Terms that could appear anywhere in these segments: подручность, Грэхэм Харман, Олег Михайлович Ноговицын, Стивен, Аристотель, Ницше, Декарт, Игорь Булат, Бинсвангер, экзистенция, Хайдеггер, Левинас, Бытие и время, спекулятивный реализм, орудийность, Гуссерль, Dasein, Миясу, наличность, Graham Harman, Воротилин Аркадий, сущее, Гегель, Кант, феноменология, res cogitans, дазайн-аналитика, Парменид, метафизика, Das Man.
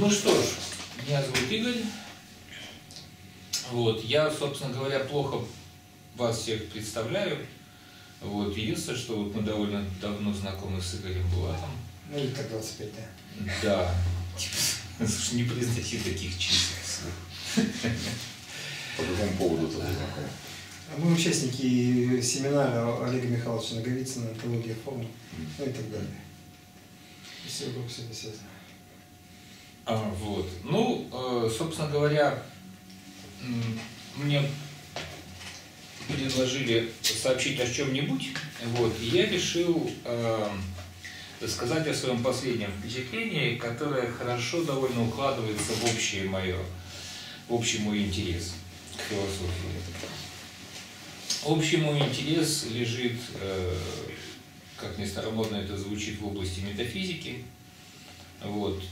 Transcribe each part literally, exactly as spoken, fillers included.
Ну что ж, меня зовут Игорь. Вот, я, собственно говоря, плохо вас всех представляю. Вот, единственное, что вот мы довольно давно знакомы с Игорем Булатом. Ну или как двадцать пять, да? Да. Слушай, не произноси таких чисел. По какому поводу тогда знакомы? Мы участники семинара Олега Михайловича Ноговицына, «Онтология формы», ну и так далее. И все вокруг все связано. А, вот. Ну, собственно говоря, мне предложили сообщить о чем-нибудь, вот, и я решил э, сказать о своем последнем впечатлении, которое хорошо довольно укладывается в общее мое, в общий мой интерес к философии. Общий мой интерес лежит, э, как ни старомодно это звучит, в области метафизики. Вот.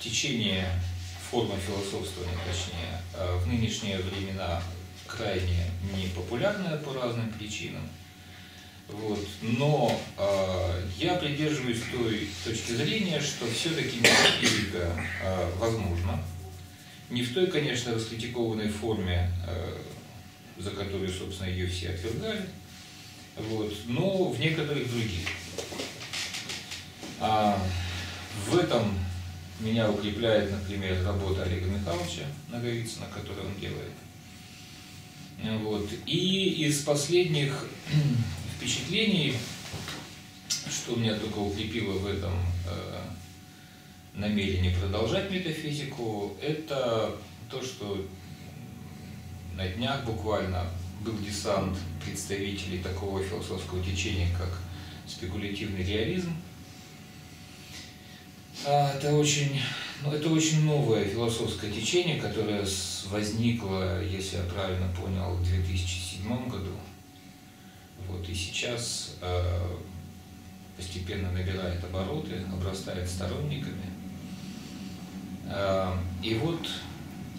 Течение формы философствования, точнее, э, в нынешние времена крайне непопулярная по разным причинам, вот. Но э, я придерживаюсь той точки зрения, что все-таки метафизика э, возможна, не в той, конечно, раскритикованной форме, э, за которую, собственно, ее все отвергали, вот, но в некоторых других. А в этом меня укрепляет, например, работа Олега Михайловича Ноговицына, которую он делает. Вот. И из последних впечатлений, что меня только укрепило в этом э, намерении продолжать метафизику, это то, что на днях буквально был десант представителей такого философского течения, как спекулятивный реализм. Это очень, ну, это очень новое философское течение, которое возникло, если я правильно понял, в две тысячи седьмом году. Вот, и сейчас э, постепенно набирает обороты, обрастает сторонниками. Э, и вот,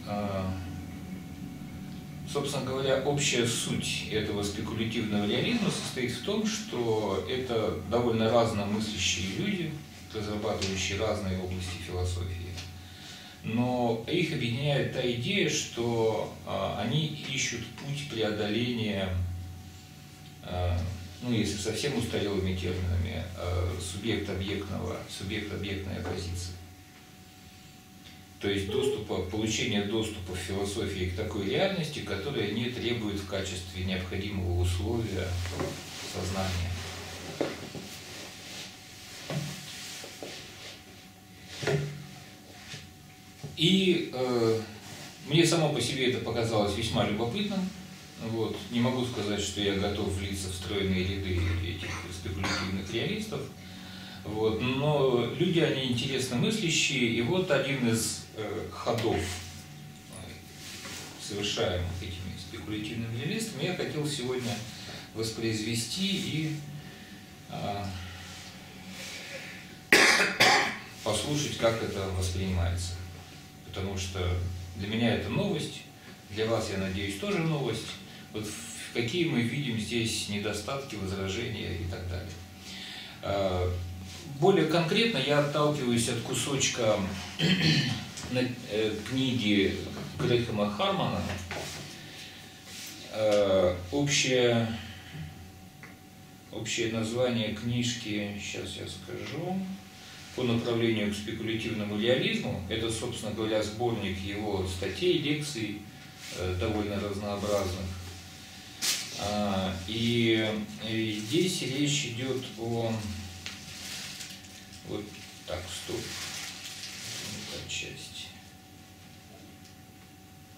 э, собственно говоря, общая суть этого спекулятивного реализма состоит в том, что это довольно разномыслящие люди, разрабатывающие разные области философии, но их объединяет та идея, что э, они ищут путь преодоления, э, ну если совсем устарелыми терминами, э, субъект-объектного, субъект-объектной оппозиции. То есть доступа, получение доступа в философии к такой реальности, которая не требует в качестве необходимого условия сознания. И э, мне само по себе это показалось весьма любопытным. Вот. Не могу сказать, что я готов влиться в стройные ряды этих спекулятивных реалистов. Вот. Но люди, они интересно мыслящие. И вот один из э, ходов, совершаемых этими спекулятивными реалистами, я хотел сегодня воспроизвести и э, послушать, как это воспринимается. Потому что для меня это новость, для вас, я надеюсь, тоже новость. Вот какие мы видим здесь недостатки, возражения и так далее. Более конкретно я отталкиваюсь от кусочка книги Грэхэма Хармана общее, общее название книжки, сейчас я скажу, по направлению к спекулятивному реализму. Это, собственно говоря, сборник его статей, лекций, довольно разнообразных. И здесь речь идет о... Вот так, стоп. Эта часть.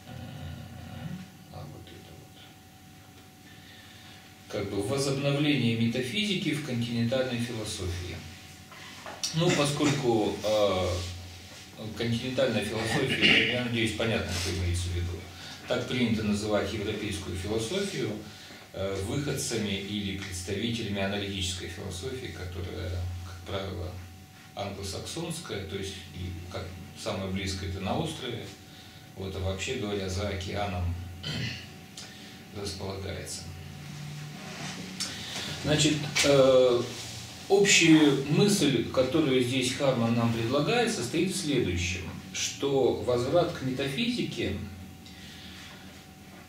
А вот это вот. Как бы возобновление метафизики в континентальной философии. Ну, поскольку э, континентальная философия, я надеюсь, понятно, что имеется в виду, так принято называть европейскую философию э, выходцами или представителями аналитической философии, которая, как правило, англосаксонская, то есть как самое близкое это на острове, вот, а вообще говоря, за океаном располагается. Значит, э, Общая мысль, которую здесь Харман нам предлагает, состоит в следующем, что возврат к метафизике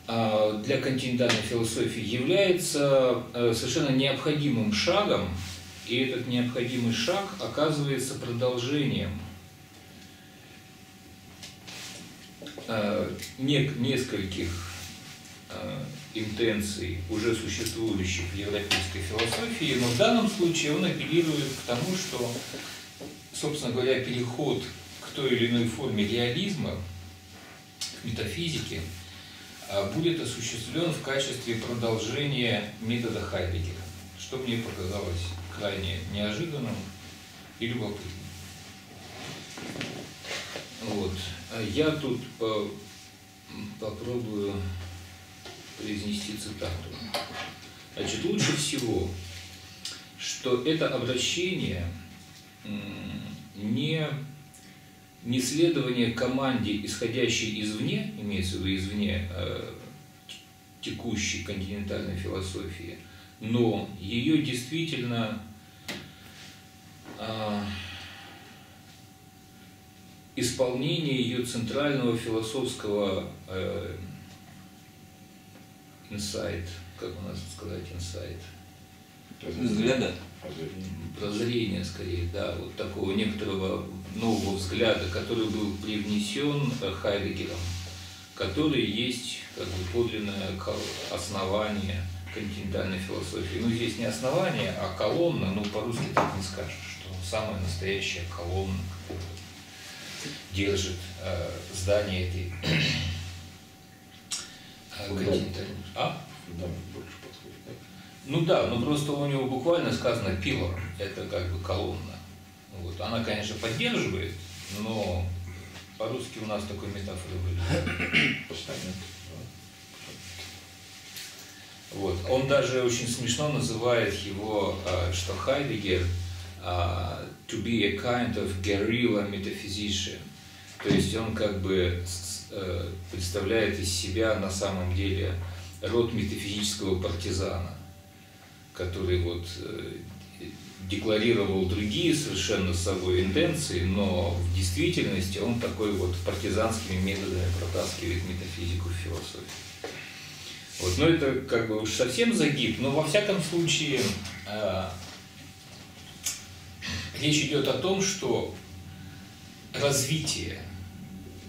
для континентальной философии является совершенно необходимым шагом, и этот необходимый шаг оказывается продолжением нескольких интенций, уже существующих в европейской философии, но в данном случае он апеллирует к тому, что, собственно говоря, переход к той или иной форме реализма, к метафизике, будет осуществлен в качестве продолжения метода Хайдеггера, что мне показалось крайне неожиданным и любопытным. Вот. Я тут по- попробую произнести цитату. Значит, лучше всего, что это обращение не, не следование команде, исходящей извне, имеется в виду извне э, текущей континентальной философии, но ее действительно э, исполнение ее центрального философского э, инсайт, как у нас сказать, инсайт? Взгляда? Прозрение, скорее, да, вот такого некоторого нового взгляда, который был привнесен Хайдеггером, который есть как бы подлинное основание континентальной философии. Ну, здесь не основание, а колонна, ну, по-русски так не скажешь, что самая настоящая колонна, которая держит э, здание этой... А? Да, больше подходит, да? Ну да, но просто у него буквально сказано пилор, это как бы колонна. Вот. Она, конечно, поддерживает, но по-русски у нас такой метафоры были. Постамент. Вот. Он даже очень смешно называет его, что Хайдеггер to be a kind of guerrilla metaphysician. То есть он как бы представляет из себя на самом деле род метафизического партизана, который вот декларировал другие совершенно с собой интенции, но в действительности он такой вот партизанскими методами протаскивает метафизику в философию. Вот. Но это как бы уж совсем загиб, но во всяком случае речь идет о том, что развитие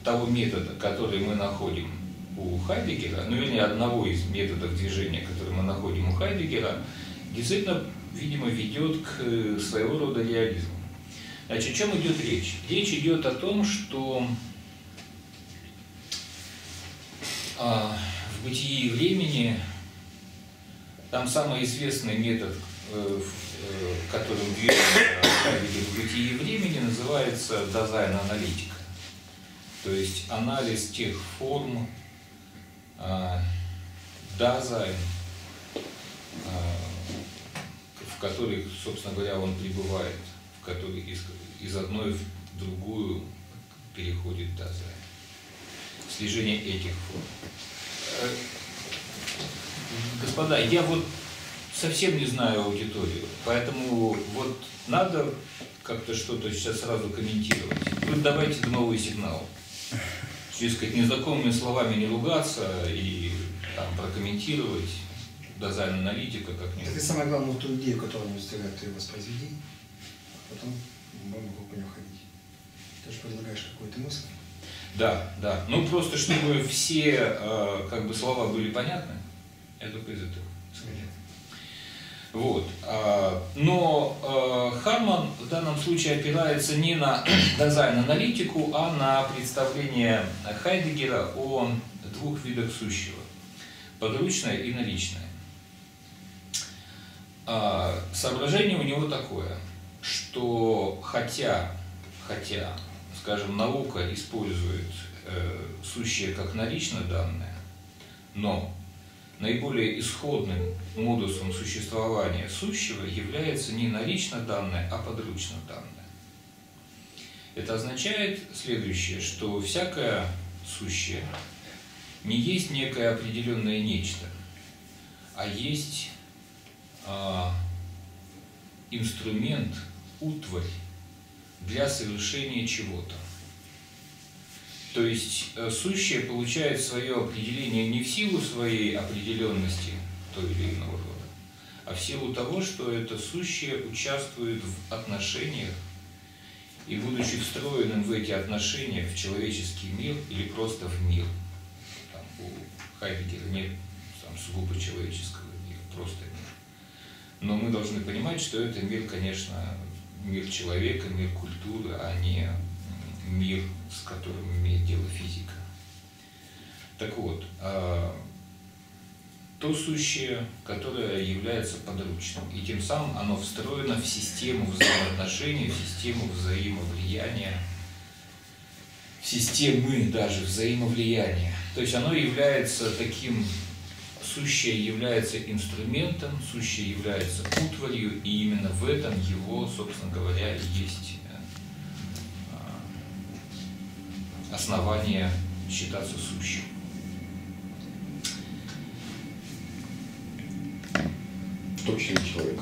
того метода, который мы находим у Хайдеггера, ну вернее одного из методов движения, который мы находим у Хайдеггера, действительно, видимо, ведет к своего рода реализму. Значит, о чем идет речь? Речь идет о том, что в бытии и времени там самый известный метод, которым движется Хайдеггер в бытии и времени, называется дазайн-аналитика. То есть анализ тех форм, э, дазайн, э, в которых, собственно говоря, он пребывает, в которых из, из одной в другую переходит дазайн. Слежение этих форм. Э, господа, я вот совсем не знаю аудиторию, поэтому вот надо как-то что-то сейчас сразу комментировать. Вы давайте новый сигнал. Сказать, незнакомыми словами не ругаться и там, прокомментировать дазайн-аналитика как-нибудь. Это самое главное в ту идею, которую мы сделали, ты воспроизведи, а потом мы могу по нему ходить. Ты же предлагаешь какую-то мысль? Да, да. Ну просто чтобы все э, как бы слова были понятны, я только из этого. Вот. Но Харман в данном случае опирается не на дазайн-аналитику, а на представление Хайдеггера о двух видах сущего – подручное и наличное. Соображение у него такое, что хотя, хотя, скажем, наука использует сущее как налично данное, но наиболее исходным модусом существования сущего является не налично данное, а подручно данное. Это означает следующее, что всякое сущее не есть некое определенное нечто, а есть э, инструмент, утварь для совершения чего-то. То есть сущее получает свое определение не в силу своей определенности той или иного рода, а в силу того, что это сущее участвует в отношениях и, будучи встроенным в эти отношения, в человеческий мир или просто в мир. Там, у Хайдеггера нет там, сугубо человеческого мира, просто мир. Но мы должны понимать, что это мир, конечно, мир человека, мир культуры, а не мир, с которым имеет дело физика. Так вот, то сущее, которое является подручным, и тем самым оно встроено в систему взаимоотношений, в систему взаимовлияния, в системы даже взаимовлияния. То есть оно является таким... Сущее является инструментом, сущее является утварью, и именно в этом его, собственно говоря, есть основание считаться сущим. Сущим человек.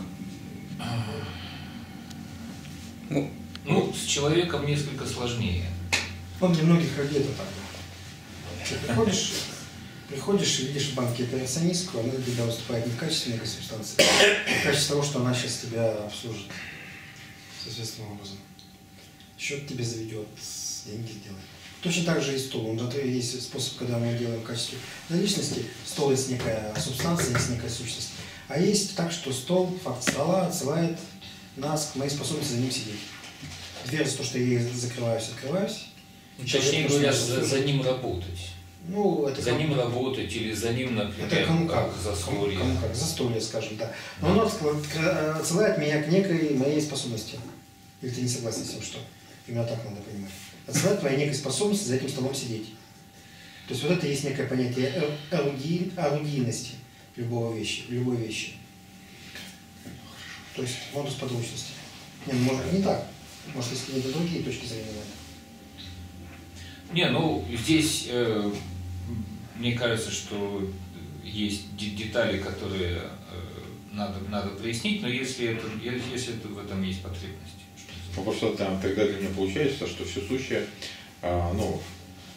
Ну, ну, с человеком несколько сложнее. Он немногих родит так. Ты приходишь? Приходишь и видишь в банке интервенционистку, она для тебя выступает не в качестве некой субстанции, а в качестве того, что она сейчас тебя обслужит соответственным образом. Счет тебе заведет, деньги сделает. Точно так же и стол. Он зато есть способ, когда мы делаем в качестве наличности. Стол есть некая субстанция, есть некая сущность. А есть так, что стол, факт стола, отсылает нас к моей способности за ним сидеть. Дверь за то, что я закрываюсь, открываюсь. Точнее говоря, за, за ним работать. Ну, это за кому... ним работать или за ним, например, это кому как, как за стулья. Кому как, за стулья, скажем, да. Но оно отсылает меня к некой моей способности. Или ты не согласен с тем, что именно так надо понимать. Отсылает моей некой способности за этим столом сидеть. То есть вот это есть некое понятие оруди... орудийности любого вещи, любой вещи. То есть модус подручности. Не, ну, может быть не так. Может, есть какие-то другие точки зрения. Не, ну, здесь, э, мне кажется, что есть детали, которые э, надо, надо прояснить, но если, это, если это, в этом есть потребность. Ну, просто там, тогда для меня получается, что все сущее, э, ну,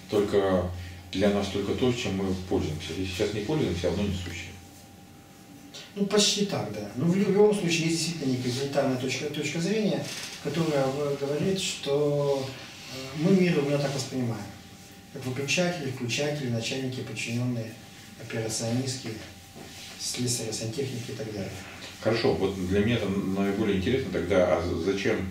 только для нас только то, чем мы пользуемся. Если сейчас не пользуемся, одно не сущее. Ну, почти так, да. Но в любом случае есть действительно некая элементарная точка, точка зрения, которая говорит, что... Мы мир именно так воспринимаем, как выключатели, включатели, начальники, подчиненные, операционистки, слесари, сантехники и так далее. Хорошо, вот для меня это наиболее интересно тогда, а зачем,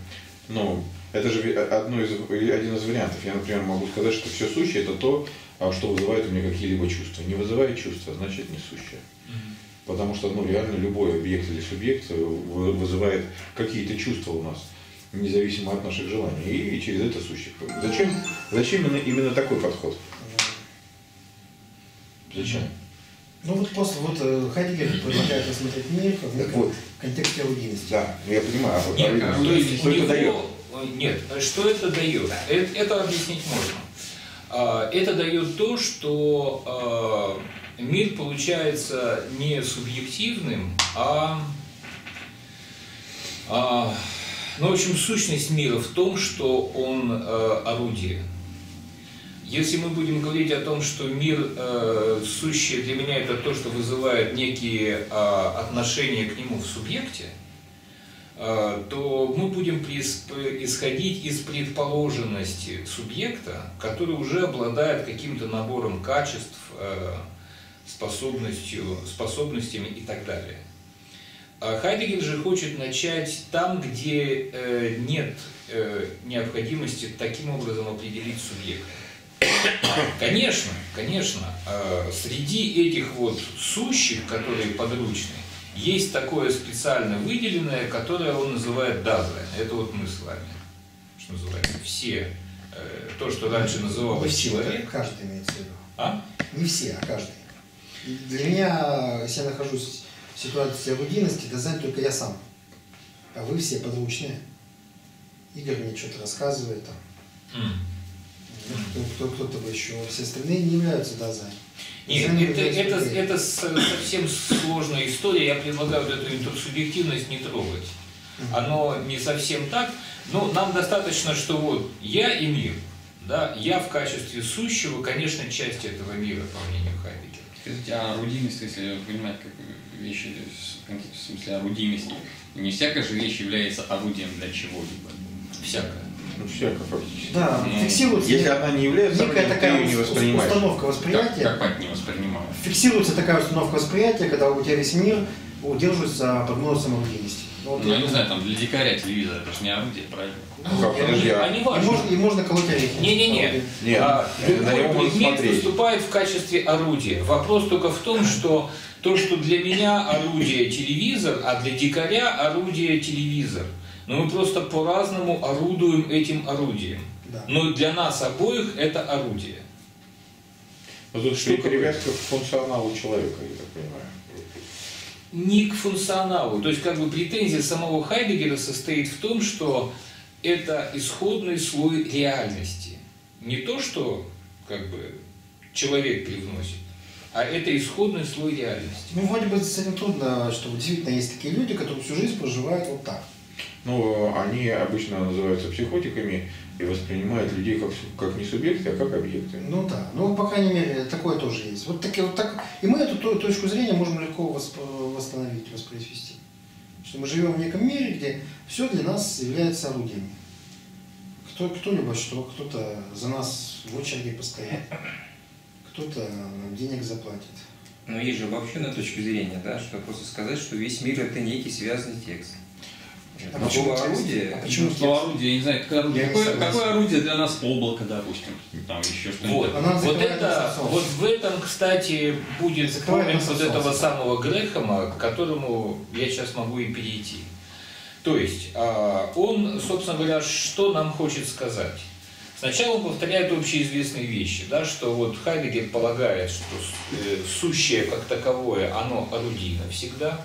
ну, это же одно из, один из вариантов. Я, например, могу сказать, что все сущее – это то, что вызывает у меня какие-либо чувства. Не вызывает чувства, значит не сущее. Mm-hmm. Потому что, ну, реально любой объект или субъект вызывает какие-то чувства у нас, независимо от наших желаний, и через это сущих. Зачем, зачем именно, именно такой подход? Зачем? Ну вот просто вот Хайдеггер предлагает рассмотреть мир в вот. контексте орудийности. Да, я понимаю. Вот, нет, а, то есть что это дает? Нет, что это дает? Это, это объяснить можно. Это дает то, что мир получается не субъективным, а... а Ну, в общем, сущность мира в том, что он э, орудие. Если мы будем говорить о том, что мир э, сущее для меня – это то, что вызывает некие э, отношения к нему в субъекте, э, то мы будем исходить из предположенности субъекта, который уже обладает каким-то набором качеств, э, способностью, способностями и так далее. Хайдеггер же хочет начать там, где э, нет э, необходимости таким образом определить субъект. Конечно, конечно, э, среди этих вот сущих, которые подручны, есть такое специально выделенное, которое он называет дазайн. Это вот мы с вами, что называется, все, э, то, что раньше называлось человек. Каждый имеет в виду. А? Не все, а каждый. Для меня, если я нахожусь... Ситуация орудийности, дазайн только я сам. А вы все подручные. Игорь мне что-то рассказывает там. Mm. Кто, кто-то бы еще. Все остальные не являются дазайн. Нет, это, это, это совсем сложная история. Я предлагаю вот эту интерсубъективность не трогать. Оно не совсем так. Но нам достаточно, что вот я и мир. Да, я в качестве сущего, конечно, части этого мира, по мнению Хайдеггера. Скажите, а орудийность, если понимать, как вещи, в смысле орудийности, не всякая же вещь является орудием для чего-либо? Всякая. Ну, всякая фактически. Да, ну, фиксируется. Если она не является орудием, такая не воспринимаешь. Установка восприятия. Как, как не воспринимаю? Фиксируется такая установка восприятия, когда у тебя весь мир удерживается под множеством орудийности. Вот, ну, я не знаю, там для дикаря телевизор, это же не орудие, правильно? Ну, как, подожди, а не важно. И можно, и можно колоть орехи. Не-не-не. Любой предмет выступает в качестве орудия. Вопрос только в том, что то, что для меня орудие телевизор, а для дикаря орудие телевизор. Но мы просто по-разному орудуем этим орудием. Да. Но для нас обоих это орудие. Но тут что перевязка к функционалу человека, я так понимаю. Не к функционалу. То есть, как бы претензия самого Хайдеггера состоит в том, что это исходный слой реальности. Не то, что как бы человек привносит, а это исходный слой реальности. Ну, вроде бы с этим трудно, что действительно есть такие люди, которые всю жизнь проживают вот так. Ну, они обычно называются психотиками и воспринимают людей как, как не субъекты, а как объекты. Ну да, ну, по крайней мере, такое тоже есть. Вот так, вот так. И мы эту точку зрения можем легко восстановить, воспроизвести. Что мы живем в неком мире, где все для нас является орудием. Кто, кто-либо что, кто-то за нас в очереди постоит, кто-то нам денег заплатит. Но есть же обобщенная точка зрения, да, что просто сказать, что весь мир это некий связанный текст. А почему орудие? А почему слово орудие? Я не знаю, какое орудие, какое, какое орудие для нас облако, допустим, там еще что-нибудь. Вот, вот, это, вот в этом, кстати, будет закрываем вот этого самого Грэхэма, к которому я сейчас могу и перейти. То есть он, собственно говоря, что нам хочет сказать? Сначала он повторяет общеизвестные вещи, да, что вот Хайдеггер полагает, что сущее как таковое, оно орудийно всегда.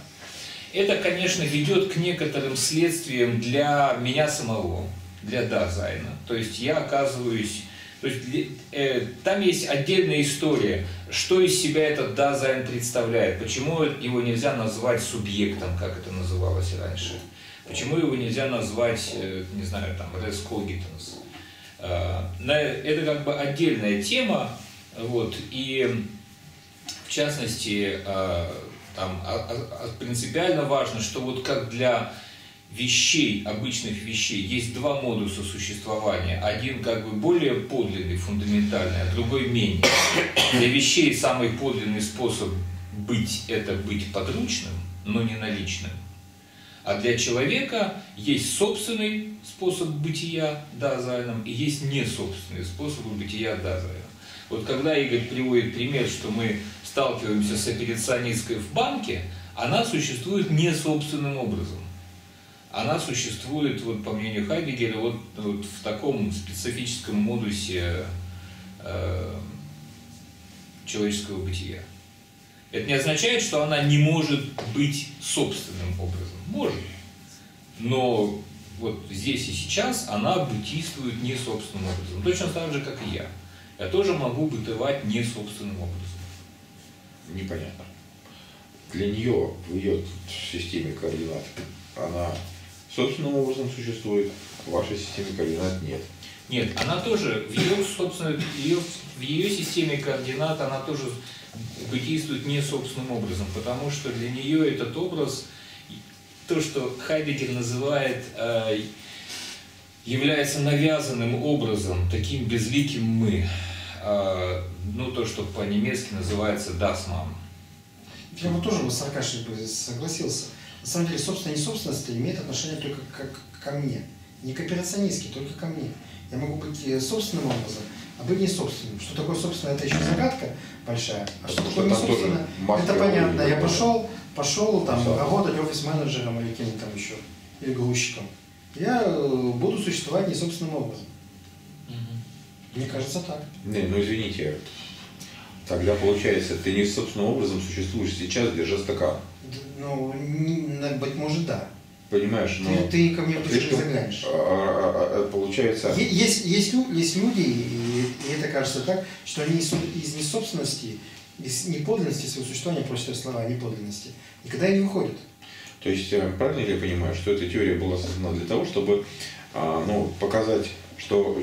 Это, конечно, ведет к некоторым следствиям для меня самого, для дазайна. То есть я оказываюсь... То есть, э, там есть отдельная история, что из себя этот дазайн представляет, почему его нельзя назвать субъектом, как это называлось раньше, почему его нельзя назвать, э, не знаю, там, res cogitans. Э, это как бы отдельная тема, вот, и в частности... Э, Там, а, а, принципиально важно, что вот как для вещей, обычных вещей, есть два модуса существования. Один как бы более подлинный, фундаментальный, а другой менее. Для вещей самый подлинный способ быть – это быть подручным, но не наличным. А для человека есть собственный способ бытия дазайном и есть несобственные способы бытия дазайном. Вот когда Игорь приводит пример, что мы сталкиваемся с операционисткой в банке, она существует не собственным образом. Она существует, вот, по мнению Хайдеггера, вот, вот в таком специфическом модусе э, человеческого бытия. Это не означает, что она не может быть собственным образом. Может. Но вот здесь и сейчас она бытийствует не собственным образом. Точно так же, как и я. Я тоже могу бытовать не собственным образом. Непонятно. Для нее в ее системе координат она собственным образом существует, в вашей системе координат нет. Нет, она тоже в ее, собственно, ее, в ее системе координат она тоже действует не собственным образом, потому что для нее этот образ, то, что Хайдеггер называет... является навязанным образом, таким безликим мы, ну то, что по-немецки называется Das Man. Я бы тоже с Аркашей согласился. На самом деле, собственная несобственность имеет отношение только ко мне. Не к операционистке, только ко мне. Я могу быть собственным образом, а быть несобственным. Что такое собственное, это еще загадка большая. А что такое несобственное, это понятно. Я пошел, пошел там работать офис-менеджером или кем-то там еще, или грузчиком. Я буду существовать не собственным образом. Угу. Мне кажется так. Не, ну извините, тогда получается, ты не собственным образом существуешь сейчас, держа стакан. Ну, быть может, да. Понимаешь, но... Ты, ты ко мне ближе заглянешь. А, а, а, получается... Есть, есть, есть люди, и, и это кажется так, что они из несобственности, из неподлинности своего существования, прочитают слова неподлинности, никогда и не выходят. То есть, правильно ли я понимаю, что эта теория была создана для того, чтобы ну, показать, что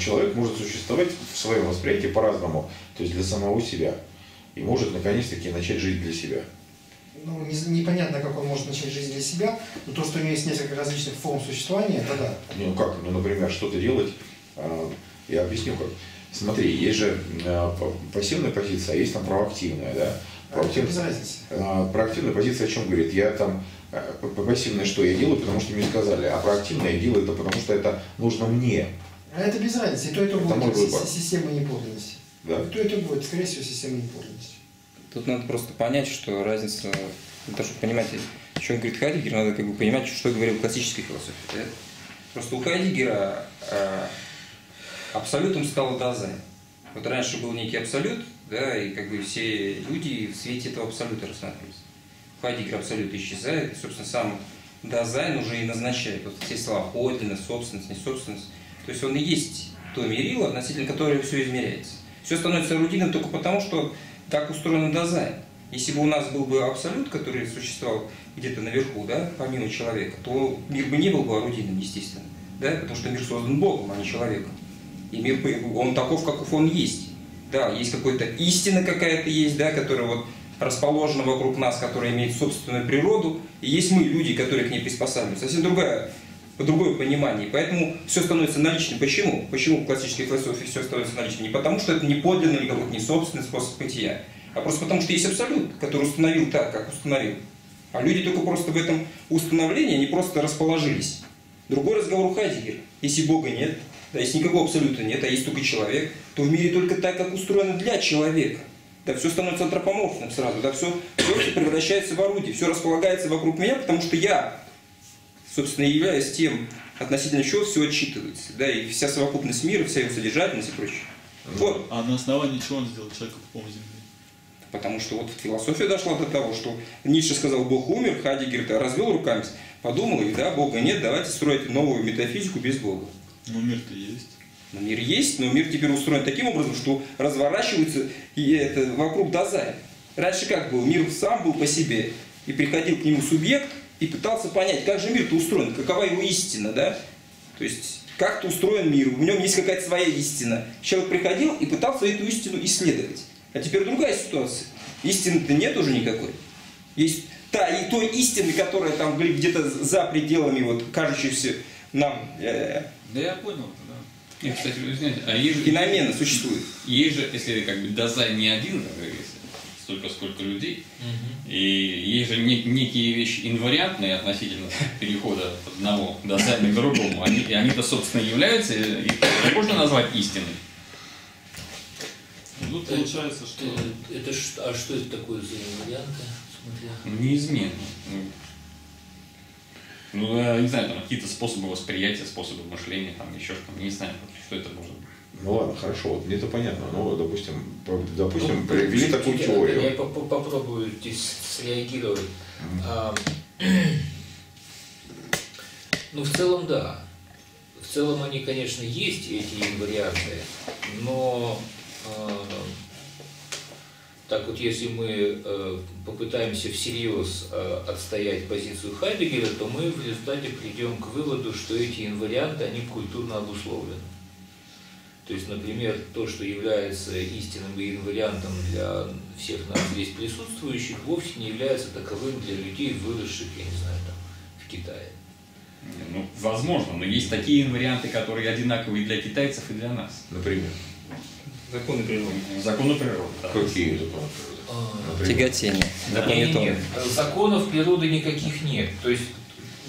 человек может существовать в своем восприятии по-разному, то есть для самого себя, и может наконец-таки начать жить для себя? Ну, непонятно, как он может начать жизнь для себя, но то, что у него есть несколько различных форм существования, это да. Ну как, ну, например, что-то делать, я объясню как. Смотри, есть же пассивная позиция, а есть там проактивная, да? Проактив... А, проактивная позиция о чем говорит? Я там, пассивное что я делаю, потому что мне сказали, а проактивное я делаю это потому, что это нужно мне. А это без разницы, и то это, это будет система неподлинности. Да. И то это будет, скорее всего, система неподлинности. Тут надо просто понять, что разница, для того, чтобы понимать, о чем говорит Хайдеггер, надо как бы понимать, что говорил классический философ. Да? Просто у Хайдеггера э, абсолютом стал дазайн. Вот раньше был некий абсолют, да, и как бы все люди в свете этого абсолюта рассматривались. У Хайдеггера абсолют исчезает, и, собственно, сам дазайн уже и назначает. Вот все слова подлинность, собственность, несобственность. То есть он и есть то мерило, относительно которого все измеряется. Все становится рутинным только потому, что так устроен дазайн. Если бы у нас был бы абсолют, который существовал где-то наверху, да, помимо человека, то мир бы не был бы орудийным, естественно. Да, потому что мир создан Богом, а не человеком. И мир, он таков, каков он есть. Да, есть какая-то истина какая-то есть, да, которая вот расположена вокруг нас, которая имеет собственную природу. И есть мы, люди, которые к ней приспосабливаются. Совсем другая, другое понимание. Поэтому все становится наличным. Почему? Почему в классической философии все становится наличным? Не потому, что это не подлинный или какой-то не собственный способ бытия, а просто потому, что есть абсолют, который установил так, как установил. А люди только просто в этом установлении, они просто расположились. Другой разговор у Хайдеггера. Если Бога нет, да, если никакого абсолюта нет, а есть только человек, то в мире только так, как устроено для человека. Да, все становится антропоморфным сразу, да, все, все превращается в орудие, все располагается вокруг меня, потому что я, собственно, являясь тем, относительно чего все отчитывается, да, и вся совокупность мира, вся его содержательность и прочее. Вот. А на основании чего он сделал человека пупом земли? Потому что вот философия дошла до того, что Ницше сказал, Бог умер, Хайдеггер развел руками, подумал, и да, Бога нет, давайте строить новую метафизику без Бога. Но мир-то есть. Но мир есть, но мир теперь устроен таким образом, что разворачивается и это вокруг дазайн. Раньше как был? Мир сам был по себе, и приходил к нему субъект, и пытался понять, как же мир-то устроен, какова его истина, да? То есть, как-то устроен мир, в нем есть какая-то своя истина. Человек приходил и пытался эту истину исследовать. А теперь другая ситуация. Истины-то нет уже никакой. Есть та и той истины, которая там где-то за пределами вот, кажущихся нам... Э-э-э. Да я понял, да. Нет, кстати, вы знаете, а есть же... Феномена существует. Есть же, если как бы дазайн не один, как говорится, столько, сколько людей, угу. И есть же не, некие вещи инвариантные относительно перехода от одного дазайна к другому. Они, они-то, собственно, являются, их можно назвать истиной. Ну, получается, что... Это, это, а что это такое за инварианты? Смотря... Неизменно. Ну, я не знаю, там какие-то способы восприятия, способы мышления, там еще что-то, не знаю, что это может быть. Ну ладно, хорошо, вот мне это понятно, но, допустим, допустим, ну, привели такую я, теорию. Я попробую среагировать. Mm-hmm. а, ну, в целом, да. В целом они, конечно, есть, эти инвариации, но... А, так вот, если мы э, попытаемся всерьез э, отстоять позицию Хайдеггера, то мы в результате придем к выводу, что эти инварианты, они культурно обусловлены. То есть, например, то, что является истинным и инвариантом для всех нас здесь присутствующих, вовсе не является таковым для людей, выросших, я не знаю, там, в Китае. Ну, возможно, но есть такие инварианты, которые одинаковые для китайцев и для нас. Например? Законы природы. Законы природы, да. Какие законы природы? Тяготение. Нет, нет, законов природы никаких нет. То есть,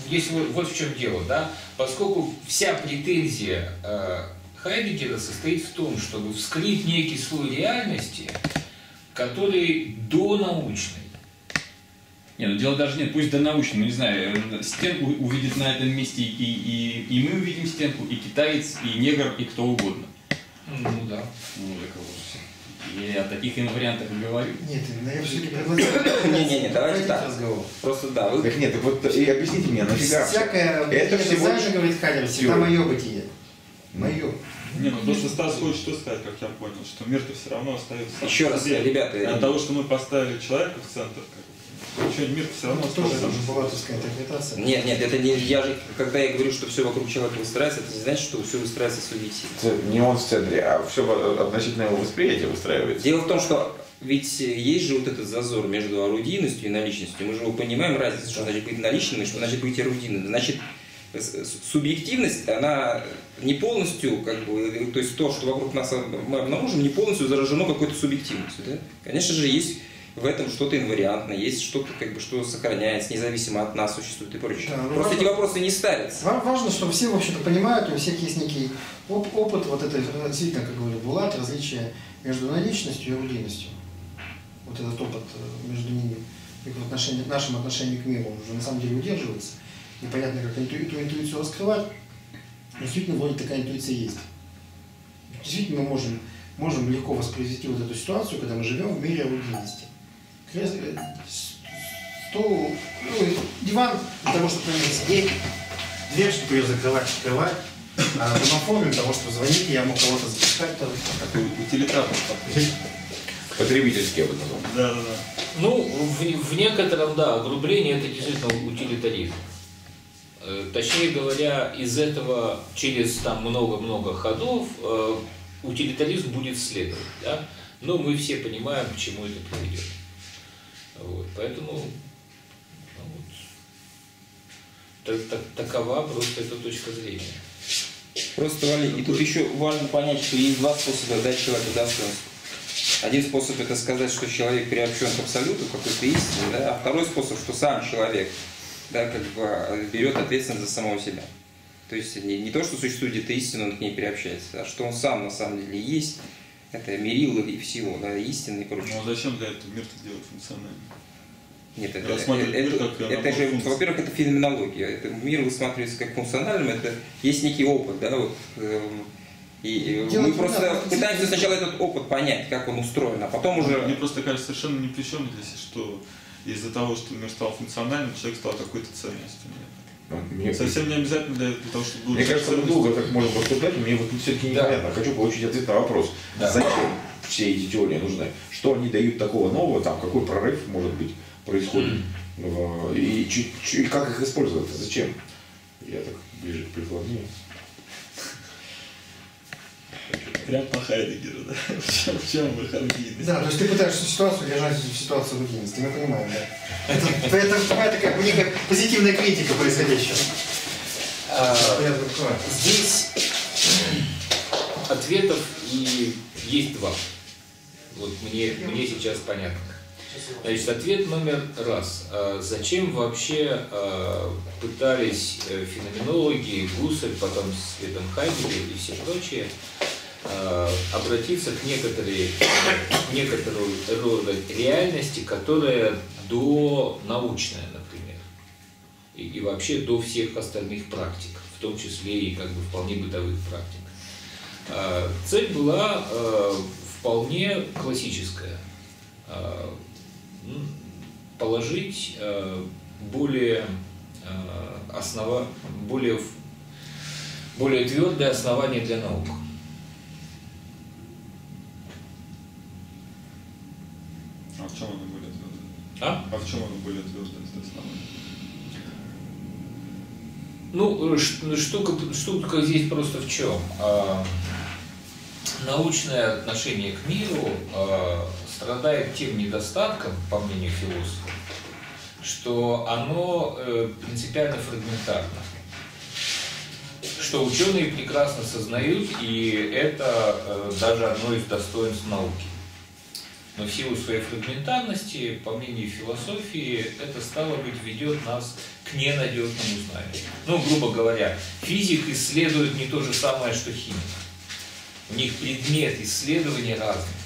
если, вот в чем дело, да? Поскольку вся претензия э, Хайдеггера состоит в том, чтобы вскрыть некий слой реальности, который донаучный. Нет, ну дело даже нет, пусть донаучный, ну не знаю, стенку увидит на этом месте и, и, и мы увидим стенку, и китаец, и негр, и кто угодно. Ну да. Ну так вот. Я о таких инвариантах и говорю. Нет, я все-таки предлагаю. Не, не, не, давайте так. Просто да. Так нет, вот и объясните мне, нафига. Всякое. Это всегда же говорит Хайдеггер, всегда мое бытие. Мое. Не, ну просто Стас хочет что сказать, как я понял, что мир-то все равно остается. Еще раз, ребята. От того, что мы поставили человека в центр. Мир все равно тоже бухгалтерская интерпретация. Нет, нет, это не я же, когда я говорю, что все вокруг человека выстраивается, это не значит, что все выстраивается субъективно. Не он в центре, а все относительно его восприятия выстраивается. Дело в том, что ведь есть же вот этот зазор между орудийностью и наличностью. Мы же понимаем разницу, что значит быть наличным и что значит быть орудийным. Значит, субъективность, она не полностью, как бы, то есть то, что вокруг нас мы обнаружим, не полностью заражено какой-то субъективностью. Да? Конечно же, есть в этом что-то инвариантное, есть что-то, как бы, что сохраняется, независимо от нас существует и прочее. Да, просто важно, эти вопросы не ставятся. Вам важно, чтобы все, в общем-то, понимают, у всех есть некий оп опыт, вот это действительно, как говорил Булат, различие между наличностью и орудийностью. Вот этот опыт между ними и в отношении, нашем отношении к миру уже на самом деле удерживается. Непонятно, как эту интуицию раскрывать, но действительно вроде такая интуиция есть. Действительно мы можем, можем легко воспроизвести вот эту ситуацию, когда мы живем в мире орудийности. Стол, ну, диван для того, чтобы на ней сидеть, дверь, чтобы ее закрывать, открывать, а домофон для того, чтобы звонить, я мог кого-то запускать. Такой утилитарный подход. Потребительский вот этот. Да, да, да. Ну, в, в некотором, да, углубление — это действительно утилитаризм. Точнее говоря, из этого через там много-много ходов э, утилитаризм будет следовать, да? Но мы все понимаем, к чему это приведет. Вот, поэтому ну, вот, так, так, такова просто эта точка зрения. Просто, Валерий, и тут еще важно понять, что есть два способа дать человеку достоинство. Один способ — это сказать, что человек приобщен к абсолюту, к какой-то истине, да? А второй способ, что сам человек, да, как бы берет ответственность за самого себя. То есть не, не то, что существует где-то истина, он к ней приобщается, а что он сам на самом деле есть. Это мерило и всего, да, истины и прочее. Ну а зачем для этого мир-то делать функционально? Нет, это, это, мир, это, это же, во-первых, это феноменология. Это мир высматривается как функциональным, это есть некий опыт, да, вот. И дело мы просто надо, пытаемся сначала этот опыт понять, как он устроен, а потом уже... Мне просто кажется совершенно ни при чем здесь, что из-за того, что мир стал функциональным, человек стал какой-то ценностью. Мне совсем не обязательно для, для того, чтобы... Мне кажется, мы долго так можем рассуждать, мне вот все-таки непонятно. Да. Хочу получить ответ на вопрос, да, зачем все эти теории нужны, что они дают такого нового, там, какой прорыв, может быть, происходит, mm-hmm. и, и, и как их использовать, зачем? Я так ближе к прикладнее. Прям по Хайдеггеру, да? В чем вы орудийность? Да, то есть ты пытаешься ситуацию держать в ситуацию орудийности, мы понимаем, да? Это, это, это как некая позитивная критика происходящего. А, здесь ответов и есть два. Вот мне, мне сейчас понятно. Значит, ответ номер раз. Зачем вообще пытались феноменологи, Гуссерль, потом Светом Хайдеггер и все прочие обратиться к некоторой, некоторого рода реальности, которая донаучная, например, и, и вообще до всех остальных практик, в том числе и как бы вполне бытовых практик. Цель была вполне классическая. Положить более, основа, более, более твердое основание для наук. А в чем оно более твердое? А? А в чем оно более твердое основание? Ну, штука, штука здесь просто в чем? А, научное отношение к миру а, страдает тем недостатком, по мнению философа, что оно э, принципиально фрагментарно, что ученые прекрасно сознают, и это э, даже одно из достоинств науки. Но в силу своей фрагментарности, по мнению философии, это, стало быть, ведет нас к ненадежному знанию. Ну, грубо говоря, физик исследует не то же самое, что химик. У них предмет исследования разный.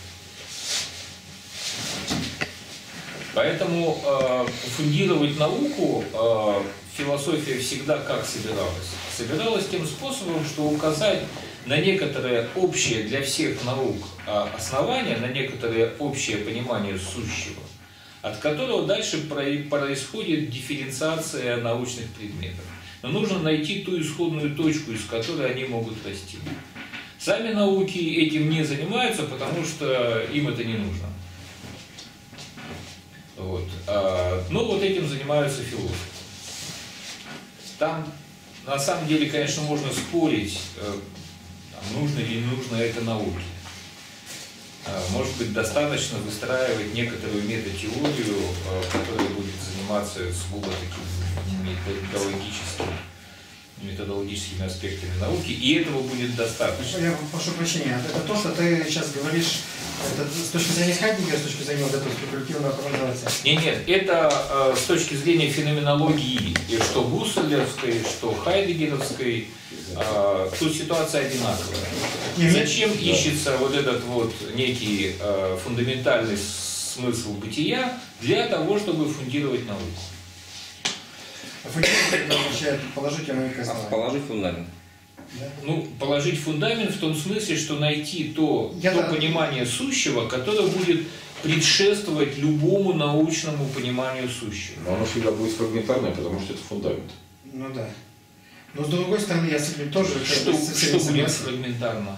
Поэтому э, фундировать науку э, философия всегда как собиралась? Собиралась тем способом, что указать на некоторое общее для всех наук э, основание, на некоторое общее понимание сущего, от которого дальше происходит дифференциация научных предметов. Но нужно найти ту исходную точку, из которой они могут расти. Сами науки этим не занимаются, потому что им это не нужно. Вот. Ну, вот этим занимаются философы. Там, на самом деле, конечно, можно спорить, нужно или не нужно это науке. Может быть, достаточно выстраивать некоторую метатеорию, которая будет заниматься сугубо такими методологическими, методологическими аспектами науки, и этого будет достаточно. Я прошу прощения, это то, что ты сейчас говоришь, это с точки зрения Хайдеггера, с точки зрения вот этого спекулятивного анализа? Нет, нет, это с точки зрения феноменологии, и что гуссерлевской, что хайдеггеровской. А, тут ситуация одинаковая. Нет, Зачем нет? ищется да. вот этот вот некий а, фундаментальный смысл бытия для того, чтобы фундировать науку? Фундамент означает положительное основание. Положить фундамент. Да? Ну, положить фундамент в том смысле, что найти то, то да. понимание сущего, которое будет предшествовать любому научному пониманию сущего. Но оно всегда будет фрагментарное, потому что это фундамент. Ну да. Но с другой стороны, я с этим тоже... Что, что будет фрагментарно?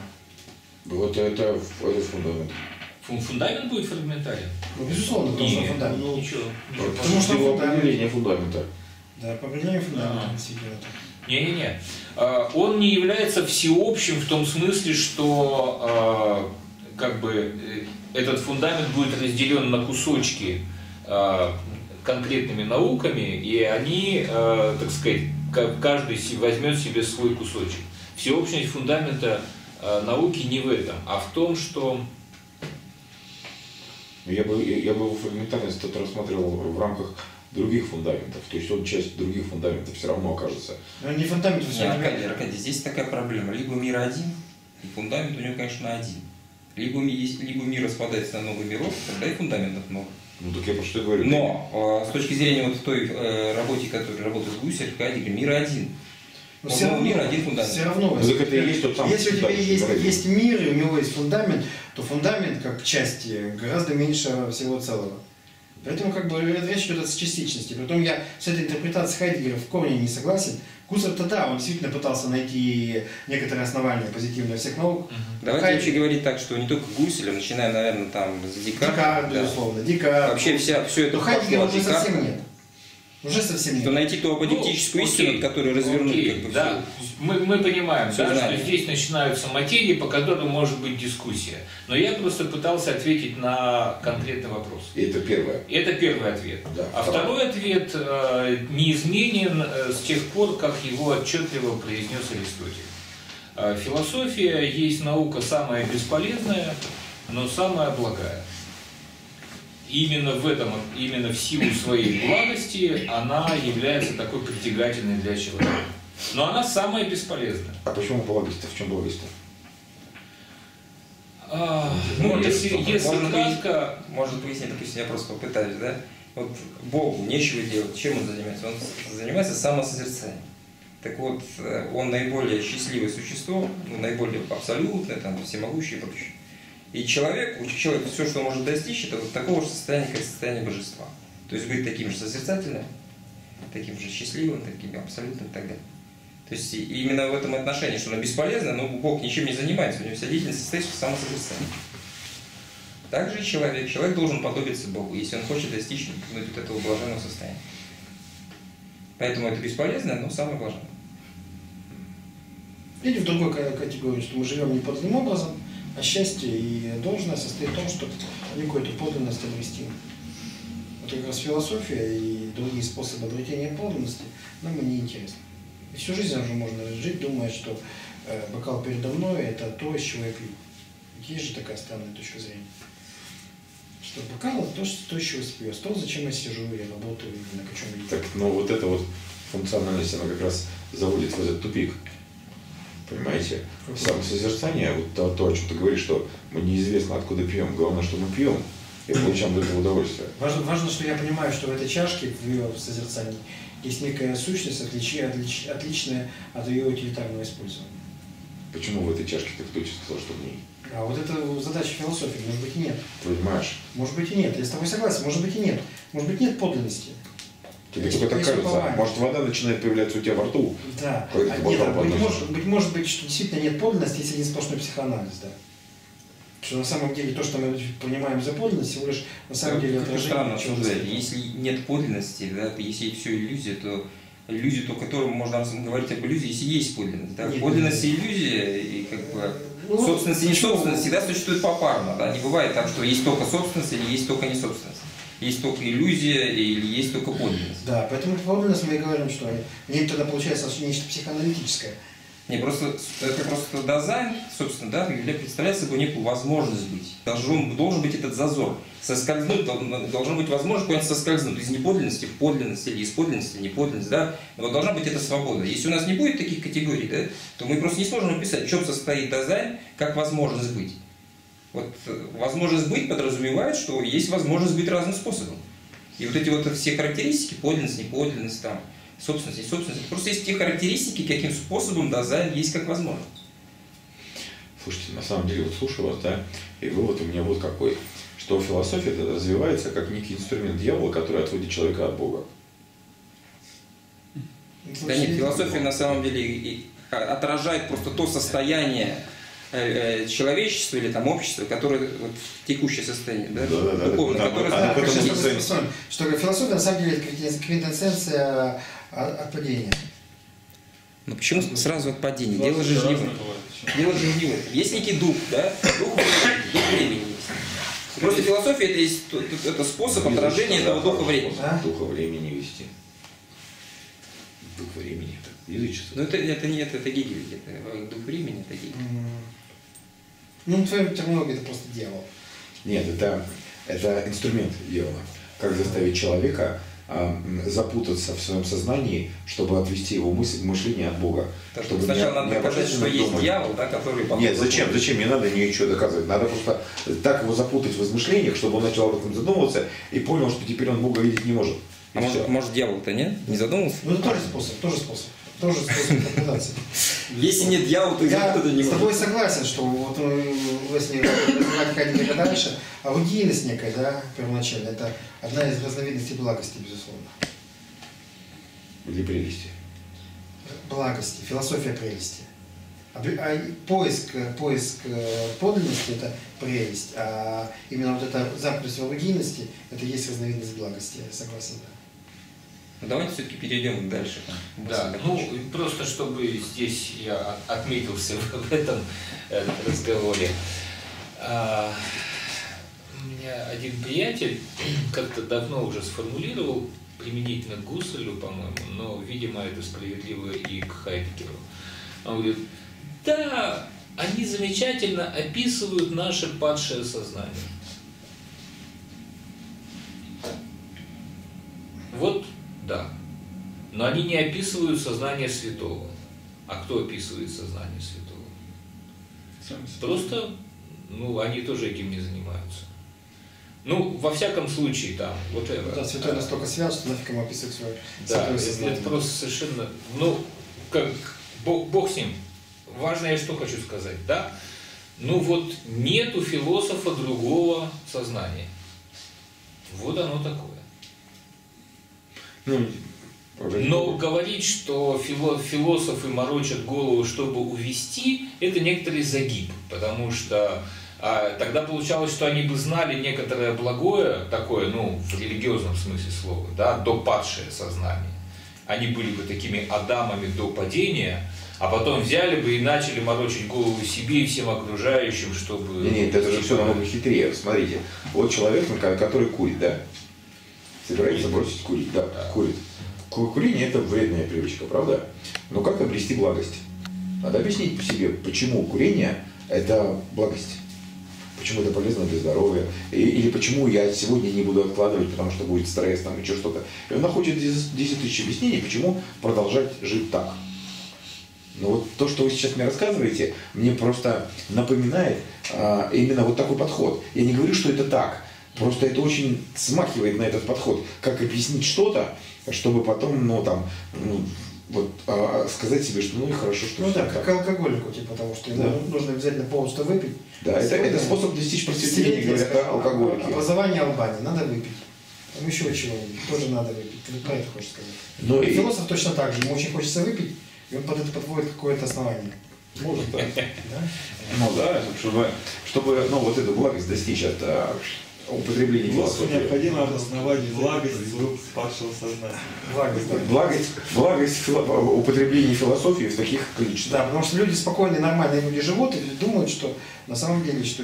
Вот это, это фундамент. Фундамент будет фрагментарен? Ну, безусловно, потому что фундамент. Ну, ничего. Потому, потому что фундамент. фундамента. Да, по определению фундамента. Не-не-не. А. Он не является всеобщим в том смысле, что а, как бы этот фундамент будет разделен на кусочки а, конкретными науками, и они, а, так сказать, каждый возьмет себе свой кусочек. Всеобщность фундамента э, науки не в этом, а в том, что... Я бы, я, я бы фундаментальность тут рассматривал в рамках других фундаментов. То есть он часть других фундаментов все равно окажется. Но не фундамент, не, Аркадий, Аркадий, здесь такая проблема. Либо мир один, и фундамент у него, конечно, один. Либо, либо мир распадается на много миров, тогда и фундаментов много. Ну, так я про что говорю. Но э, с точки зрения вот той э, работы, которая работает Гуссерль, Хайдеггер, мир один. Но все равно, мир один фундамент. Все равно. Если, это есть, то там, если у тебя есть, есть мир, и у него есть фундамент, то фундамент, как части, гораздо меньше всего целого. Поэтому как бы речь идет о частичности. Притом я с этой интерпретацией Хайдеггера в корне не согласен. Гуссерль-то да, он действительно пытался найти некоторые основания позитивные всех наук. Давайте Хайдеггер... вообще говорить так, что не только Гуссерль, начиная, наверное, там с Декарта. Декарт, да. безусловно, Декарт. Вообще вся, все это... Но Хайдеггера уже Декарта. совсем нет. Уже совсем нет. То найти ту аподектическую ну, истину, которую развернули. Как бы, да. мы, мы понимаем, да, что здесь начинаются материи, по которым может быть дискуссия. Но я просто пытался ответить на конкретный вопрос. И это первое. Это первый ответ. Да, а второй, второй ответ э, неизменен э, с тех пор, как его отчетливо произнес Аристотель. Э, философия есть наука самая бесполезная, но самая благая. Именно в этом, именно в силу своей благости она является такой притягательной для человека. Но она самая бесполезная. А почему благость-то? В чем благость-то? А, ну, ну, если, если может, кратко... Быть, может пояснить, допустим, я просто попытаюсь, да? Вот Богу нечего делать. Чем он занимается? Он занимается самосозерцанием. Так вот, он наиболее счастливое существо, ну, наиболее абсолютное, там, всемогущее и прочее. И человек, человек, все, что он может достичь, это вот такого же состояния, как состояние божества. То есть быть таким же созерцательным, таким же счастливым, таким абсолютным и так далее. То есть именно в этом отношении, что оно бесполезно, но Бог ничем не занимается, у него вся деятельность состоит в самосозерцании. Также и человек. Человек должен подобиться Богу, если он хочет достичь вот этого блаженного состояния. Поэтому это бесполезно, но самое блаженное. Или в другой категории, что мы живем не подобным образом, а счастье и должное состоит в том, чтобы какую-то подлинность обрести. Вот как раз философия и другие способы обретения подлинности нам и не интересны. И всю жизнь уже можно жить, думая, что э, бокал передо мной – это то, из чего я пью. Есть же такая странная точка зрения. Что бокал – это то, из чего я пью. Стол, зачем я сижу, я работаю, на чем я Так, но вот эта вот функциональность, она как раз заводит в этот тупик. Понимаете? Самосозерцание, вот то, то, о чем ты говоришь, что мы неизвестно откуда пьем, главное, что мы пьем и получаем от этого удовольствие. Важно, важно, что я понимаю, что в этой чашке, в ее созерцании, есть некая сущность, отличи, отлич, отличная от ее утилитарного использования. Почему в этой чашке ты кто-то сказал, что в ней? А вот это задача философии, может быть, и нет. Ты понимаешь? Может быть, и нет. Я с тобой согласен, может быть, и нет. Может быть, нет подлинности. Тебе только так кажется, упование. Может, вода начинает появляться у тебя во рту. Да. А нет, быть, может, быть, может быть, что действительно нет подлинности, если не сплошной психоанализ, да. Что на самом деле то, что мы понимаем за подлинность, всего лишь на самом деле отражение чего-то. Если нет подлинности, да, если все иллюзия, то иллюзию, то которому можно говорить об иллюзии, если есть подлинность. Да? Нет, подлинность нет. И иллюзия, и как бы ну, собственность и несобственность всегда существуют попарно. Да? Не бывает так, что есть только собственность или есть только несобственность. Есть только иллюзия или есть только подлинность. Да, поэтому про подлинность мы и говорим, что они тогда получается нечто психоаналитическое. Не, просто, это просто дазайн, собственно, да, представляет собой некую возможность быть. Должен, должен быть этот зазор. Соскользнуть, должна быть возможность куда-нибудь соскользнуть из неподлинности в подлинность или из подлинности в неподлинность, да. Но должна быть эта свобода. Если у нас не будет таких категорий, да, то мы просто не сможем описать, в чем состоит дазайн, как возможность быть. Вот возможность быть подразумевает, что есть возможность быть разным способом. И вот эти вот все характеристики, подлинность, неподлинность, там, собственность, несобственность, это просто есть те характеристики, каким способом дазайн есть как возможность. Слушайте, на самом деле, вот слушаю вас, да, и вывод у меня вот какой, что философия это развивается как некий инструмент дьявола, который отводит человека от Бога. Да нет, философия на самом деле отражает просто то состояние человечества или там общества, которое вот, текущее состояние, да, да, да, духовное, да, которое... Да, да, да, что философия на самом деле это квинтэссенция от падения. Ну почему сразу от падения? Дело же не в этом. Дело же не в этом. Есть некий дух, да? Дух, дух времени есть. Просто философия это, есть, это способ отражения этого духа времени. Духа времени вести. Дух времени. Язычество. Ну это, это нет, это Гегель, это дух времени, это Гегель. Ну, твоя терминология это просто дьявол. Нет, это, это инструмент дьявола. Как заставить человека а, запутаться в своем сознании, чтобы отвести его мысль, мышление от Бога. Так, чтобы сначала не, надо доказать, что есть думать. Дьявол, да, который... Нет, зачем? Зачем? Не надо ничего доказывать. Надо просто так его запутать в измышлениях, чтобы он начал об этом задумываться и понял, что теперь он Бога видеть не может. И а может, может дьявол-то, нет? Не задумался? Ну, это тоже способ, тоже способ. Тоже способ интерпретации. Если нет дьявола, то никто не может. Я с тобой согласен, что вот вы с ней ходили дальше, а орудийность некая, да, первоначально, это одна из разновидностей благости, безусловно. Или прелести. Благости, философия прелести. Поиск, поиск подлинности – это прелесть, а именно вот эта замкнутость в орудийности – это есть разновидность благости, я согласен, да. Давайте все-таки перейдем дальше. Да, ну, просто чтобы здесь я отметился в этом разговоре. У меня один приятель как-то давно уже сформулировал, применительно к Гуссерлю, по-моему, но, видимо, это справедливо и к Хайдеггеру. Он говорит, да, они замечательно описывают наше падшее сознание. Вот. Да. Но они не описывают сознание святого. А кто описывает сознание святого? Сам Просто, ну, они тоже этим не занимаются. Ну, во всяком случае, там, вот это. Да, святой настолько свят, что нафиг ему описывать свое да, сознание. Это просто совершенно, ну, как, бог, бог с ним. Важно, я что хочу сказать, да? Ну, вот нет у философа другого сознания. Вот оно такое. Но говорить, что философы морочат голову, чтобы увести, это некоторый загиб, потому что а, тогда получалось, что они бы знали некоторое благое, такое, ну, в религиозном смысле слова, да, допадшее сознание. Они были бы такими адамами до падения, а потом взяли бы и начали морочить голову себе и всем окружающим, чтобы... Нет, нет, это же все намного хитрее, смотрите, вот человек, который курит, да? Собирается бросить курить, да, курит. Курение – это вредная привычка, правда? Но как обрести благость? Надо объяснить по себе, почему курение – это благость, почему это полезно для здоровья, и, или почему я сегодня не буду откладывать, потому что будет стресс, там, еще что-то. И он находит десять тысяч объяснений, почему продолжать жить так. Но вот то, что вы сейчас мне рассказываете, мне просто напоминает а, именно вот такой подход. Я не говорю, что это так. Просто это очень смахивает на этот подход, как объяснить что-то, чтобы потом, ну, там, ну, вот, а, сказать себе, что ну и хорошо, что ну, все так. Ну да, как алкоголику, типа того, что да. ему нужно обязательно полностью выпить. Да, это, это способ достичь просветления, говорят, да, алкоголики. Образование Албании, надо выпить. Там еще чего-нибудь, тоже надо выпить. Ты про это хочешь сказать. Но и философ точно так же, ему очень хочется выпить, и он под это подводит какое-то основание. Может так. Ну да, чтобы вот эту благость достичь от употребления философии. Необходимо обосновать благость падшего сознания. Благость употребления философии в таких количествах. Да, потому что люди спокойные, нормальные люди живут и думают, что на самом деле, что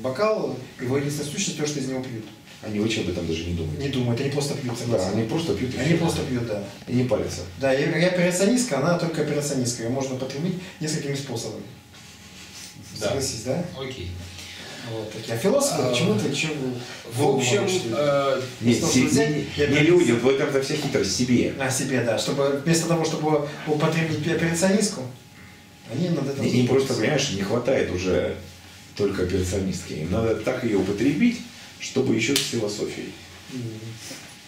бокал, его единственная сущность, то, что из него пьют. Они вообще об этом даже не думают. Не думают, они просто пьют. Да, они просто пьют. И они просто пьют, да. И не парятся. Да, и операционистка, она только операционистка. Ее можно потребить несколькими способами. Да. Согласись, да? Окей. Вот, а философы а, почему-то... В общем... Э, нет, себе, не, не людям, вот это вся хитрость, себе. А, себе, да. Чтобы, вместо того, чтобы употребить операционистку, они над этим... Им просто, понимаешь, не хватает уже только операционистки. Им надо так ее употребить, чтобы еще с философией.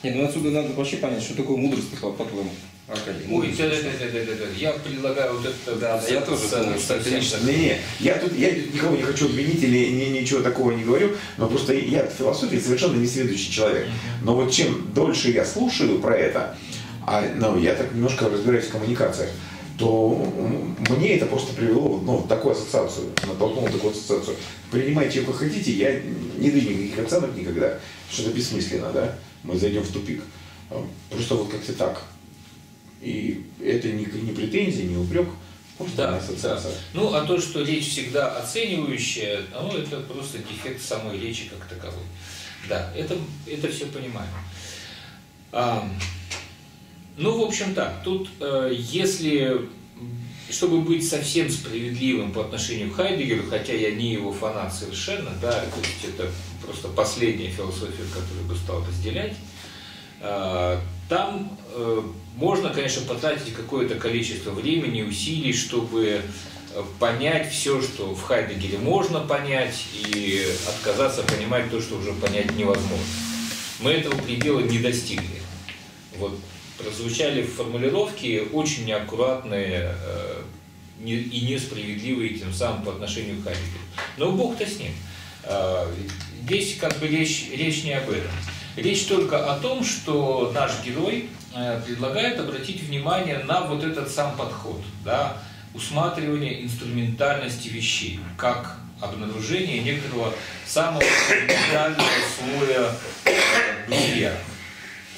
Нет, ну отсюда надо вообще понять, что такое мудрость, по-твоему. Ой, да, да, да, да, да, я предлагаю вот это... Да, я тоже думаю, что это лично. Не, не, я тут я никого не хочу обвинить или не, ничего такого не говорю, но просто я от философии совершенно несведущий человек. Но вот чем дольше я слушаю про это, а, ну, я так немножко разбираюсь в коммуникациях, то мне это просто привело ну, в такую ассоциацию, натолкнуло такую ассоциацию. Принимайте, как хотите, я не даю никаких оценок никогда, что-то бессмысленно, да, мы зайдем в тупик. Просто вот как-то так. И это не, не претензия, не упрек, просто да, ассоциация. Да. Ну, а то, что речь всегда оценивающая, ну, это просто дефект самой речи как таковой. Да, это, это все понимаем. А, ну, в общем так, тут, если, чтобы быть совсем справедливым по отношению к Хайдеггеру, хотя я не его фанат совершенно, да, то есть это просто последняя философия, которую бы стал разделять, там можно, конечно, потратить какое-то количество времени и усилий, чтобы понять все, что в Хайдеггере можно понять, и отказаться понимать то, что уже понять невозможно. Мы этого предела не достигли. Вот. Прозвучали формулировки очень неаккуратные э, не, и несправедливые тем самым по отношению к Хайдеггеру. Но Бог-то с ним. Э, здесь как бы речь, речь не об этом. Речь только о том, что наш герой э, предлагает обратить внимание на вот этот сам подход, да, усматривание инструментальности вещей, как обнаружение некоторого самого фундаментального слоя э, бытия.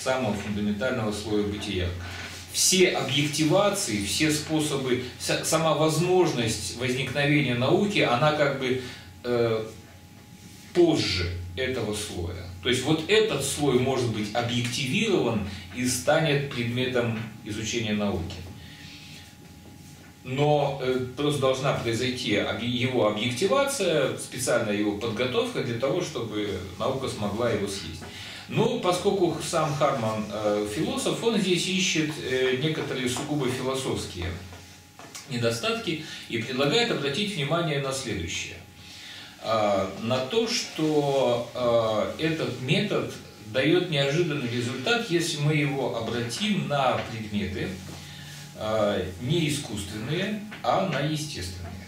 самого фундаментального слоя бытия. Все объективации, все способы, вся, сама возможность возникновения науки, она как бы э, позже этого слоя. То есть вот этот слой может быть объективирован и станет предметом изучения науки. Но э, просто должна произойти его объективация, специальная его подготовка для того, чтобы наука смогла его съесть. Ну, поскольку сам Харман э, философ, он здесь ищет э, некоторые сугубо философские недостатки и предлагает обратить внимание на следующее. Э, на то, что э, этот метод дает неожиданный результат, если мы его обратим на предметы э, не искусственные, а на естественные.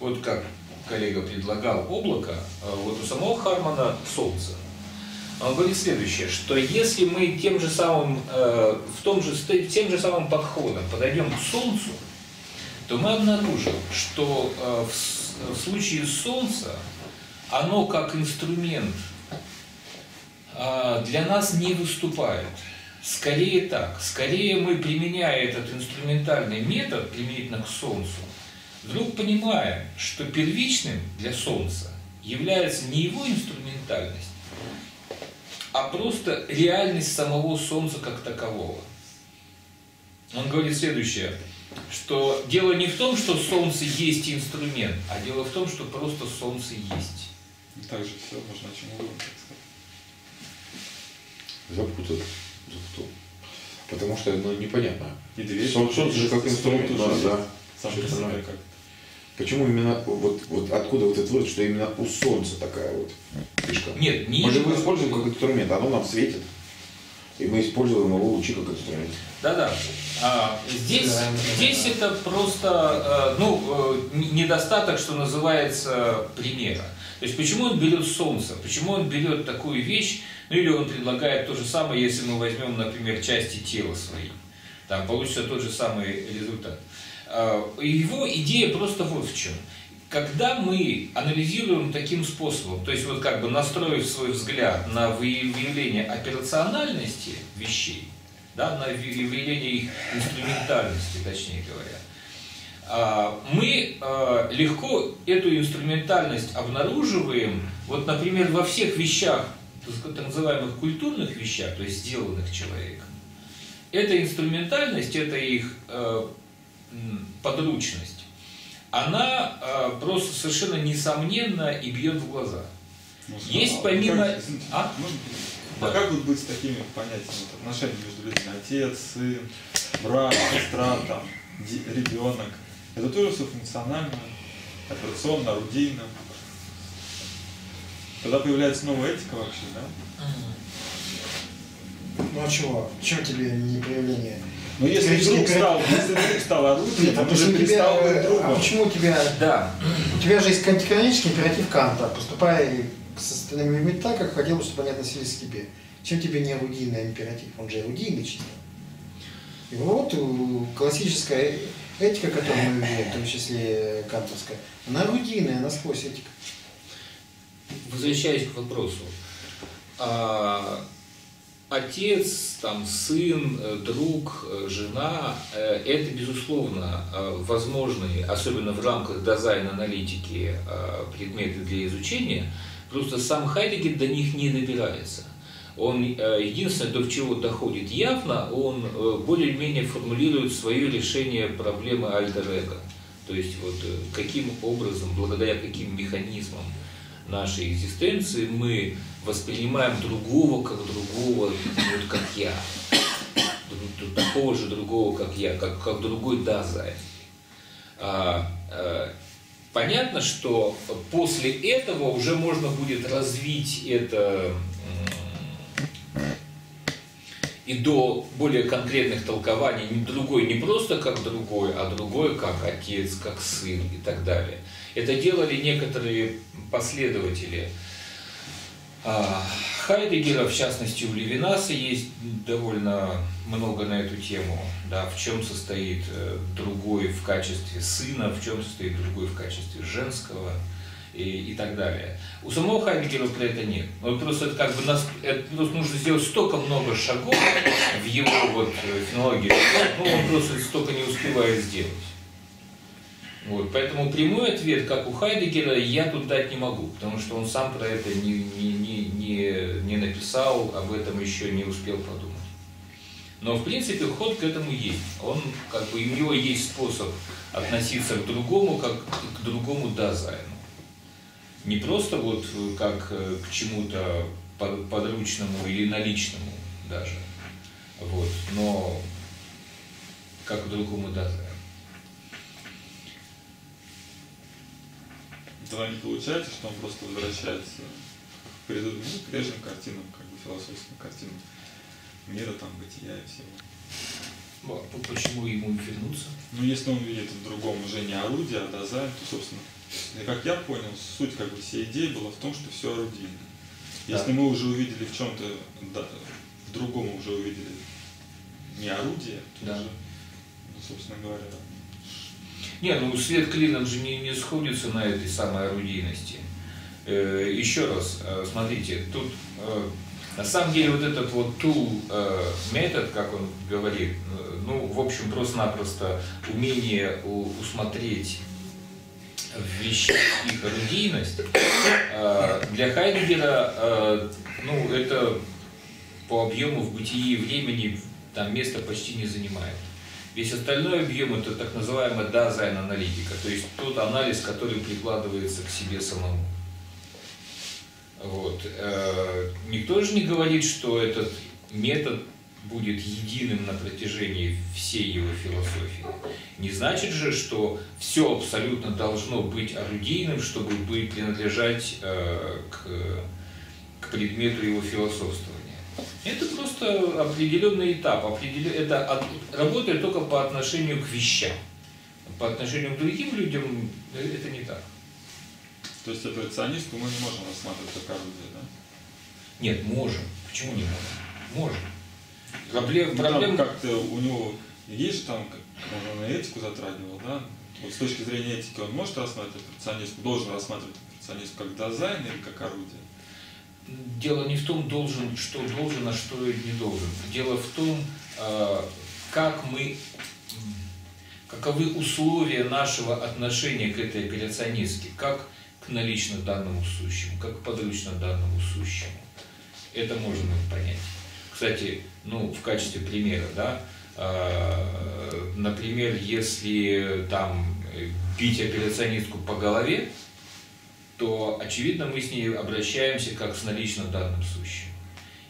Вот как коллега предлагал облако, э, вот у самого Хармана солнце. Он говорит следующее, что если мы тем же самым, э, в том же, тем же самым подходом подойдем к Солнцу, то мы обнаружим, что э, в, в случае Солнца оно как инструмент э, для нас не выступает. Скорее так, скорее мы, применяя этот инструментальный метод применительно к Солнцу, вдруг понимаем, что первичным для Солнца является не его инструментальность, а просто реальность самого Солнца как такового. Он говорит следующее, что дело не в том, что Солнце есть инструмент, а дело в том, что просто Солнце есть. И так же все можно чем угодно, так сказать. Запутаться. Потому что оно непонятно. И дверь, Солнце же как инструмент. Да, да. Почему именно, вот, вот откуда вот этот вывод, что именно у Солнца такая вот фишка? Нет, не мы же его используем как инструмент, оно нам светит, и мы используем его лучи как инструмент. Да-да, а, здесь, да, здесь да. Это просто ну, недостаток, что называется, примера. То есть, почему он берет Солнце, почему он берет такую вещь, ну или он предлагает то же самое, если мы возьмем, например, части тела свои. там получится тот же самый результат. Его идея просто вот в чем. Когда мы анализируем таким способом, то есть вот как бы настроив свой взгляд на выявление операциональности вещей, да, на выявление их инструментальности, точнее говоря, мы легко эту инструментальность обнаруживаем, вот, например, во всех вещах, так называемых культурных вещах, то есть сделанных человеком. Эта инструментальность, это их подручность. Она э, просто совершенно несомненно и бьет в глаза. Может, есть а, помимо... Как, а? Может, да. А как вот быть с такими понятиями отношений между людьми? Отец, сын, брат, сестра, там, ребенок. Это тоже все функционально, операционно, орудийно. Тогда появляется новая этика вообще, да? Ну а чего? Чего тебе не проявление? Ну если вдруг стал, стал орудием, то уже перестал быть другом. А почему у тебя, да, у тебя же есть антиканонический императив Канта, поступай с остальными людьми так, как хотел бы, чтобы они относились к тебе. Чем тебе не орудийный императив? Он же орудийный чисто. И вот классическая этика, которую мы видим, в том числе кантовская, она орудийная, она сквозь этика. Возвращаясь к вопросу. Отец, там, сын, друг, жена – это, безусловно, возможные, особенно в рамках дазайн-аналитики, предметы для изучения. Просто сам Хайдеггер до них не добирается. Он, единственное, до чего доходит явно, он более-менее формулирует свое решение проблемы альтер-эго. То есть, вот, каким образом, благодаря каким механизмам нашей экзистенции мы воспринимаем другого как другого, вот как я, такого же другого как я, как, как другой Дазайн. А, а, понятно, что после этого уже можно будет развить это и до более конкретных толкований, другой не просто как другой, а другой как отец, как сын и так далее. Это делали некоторые последователи Хайдеггера, в частности у Левинаса есть довольно много на эту тему, да, в чем состоит другой в качестве сына, в чем состоит другой в качестве женского и, и так далее. У самого Хайдеггера про это нет. Он просто это как бы нас, это просто нужно сделать столько много шагов в его вот феноменологии, но он просто столько не успевает сделать. Вот, поэтому прямой ответ, как у Хайдеггера, я тут дать не могу, потому что он сам про это не, не, не, не, не написал, об этом еще не успел подумать. Но, в принципе, ход к этому есть. Он, как бы, у него есть способ относиться к другому, как к другому дазайну. Не просто вот как к чему-то подручному или наличному даже, вот, но как к другому дазайну. Тогда не получается, что он просто возвращается к предыдущим, ну, к прежним картинам, как бы философским картинам мира, там, бытия и всего. А почему ему вернуться? Ну, если он видит в другом уже не орудие, а дазайн, то, собственно, как я понял, суть как бы всей идеи была в том, что все орудийно. Если да. мы уже увидели в чем-то, да, в другом уже увидели не орудие, то да. уже, ну, собственно говоря, нет, ну свет клином же не, не сходится на этой самой орудийности. Э, еще раз, э, смотрите, тут э, на самом деле вот этот вот tool э, метод, как он говорит, э, ну, в общем, просто-напросто умение у, усмотреть в вещах их орудийность, э, для Хайдеггера, э, ну, это по объему в бытии времени там места почти не занимает. Весь остальной объем – это так называемая дазайн-аналитика, то есть тот анализ, который прикладывается к себе самому. Вот. Никто же не говорит, что этот метод будет единым на протяжении всей его философии. Не значит же, что все абсолютно должно быть орудийным, чтобы быть, принадлежать к, к предмету его философства. Это просто определенный этап, это от, работает только по отношению к вещам. По отношению к другим людям это не так. То есть операционистку мы не можем рассматривать как орудие, да? Нет, можем. Почему не можем? Можем. Проблем, ну, проблем... как-то у него Есть же там, как он на этику затрагивал, да? Вот с точки зрения этики он может рассматривать перфекционизм, должен рассматривать перфекционизм как дазайн или как орудие? Дело не в том, должен, что должен, а что не должен. Дело в том, как мы, каковы условия нашего отношения к этой апелляционистке, как к налично данному сущему, как к подручно данному сущему. Это можно понять. Кстати, ну, в качестве примера, да, например, если там бить апелляционистку по голове, то, очевидно, мы с ней обращаемся как с налично данным сущим.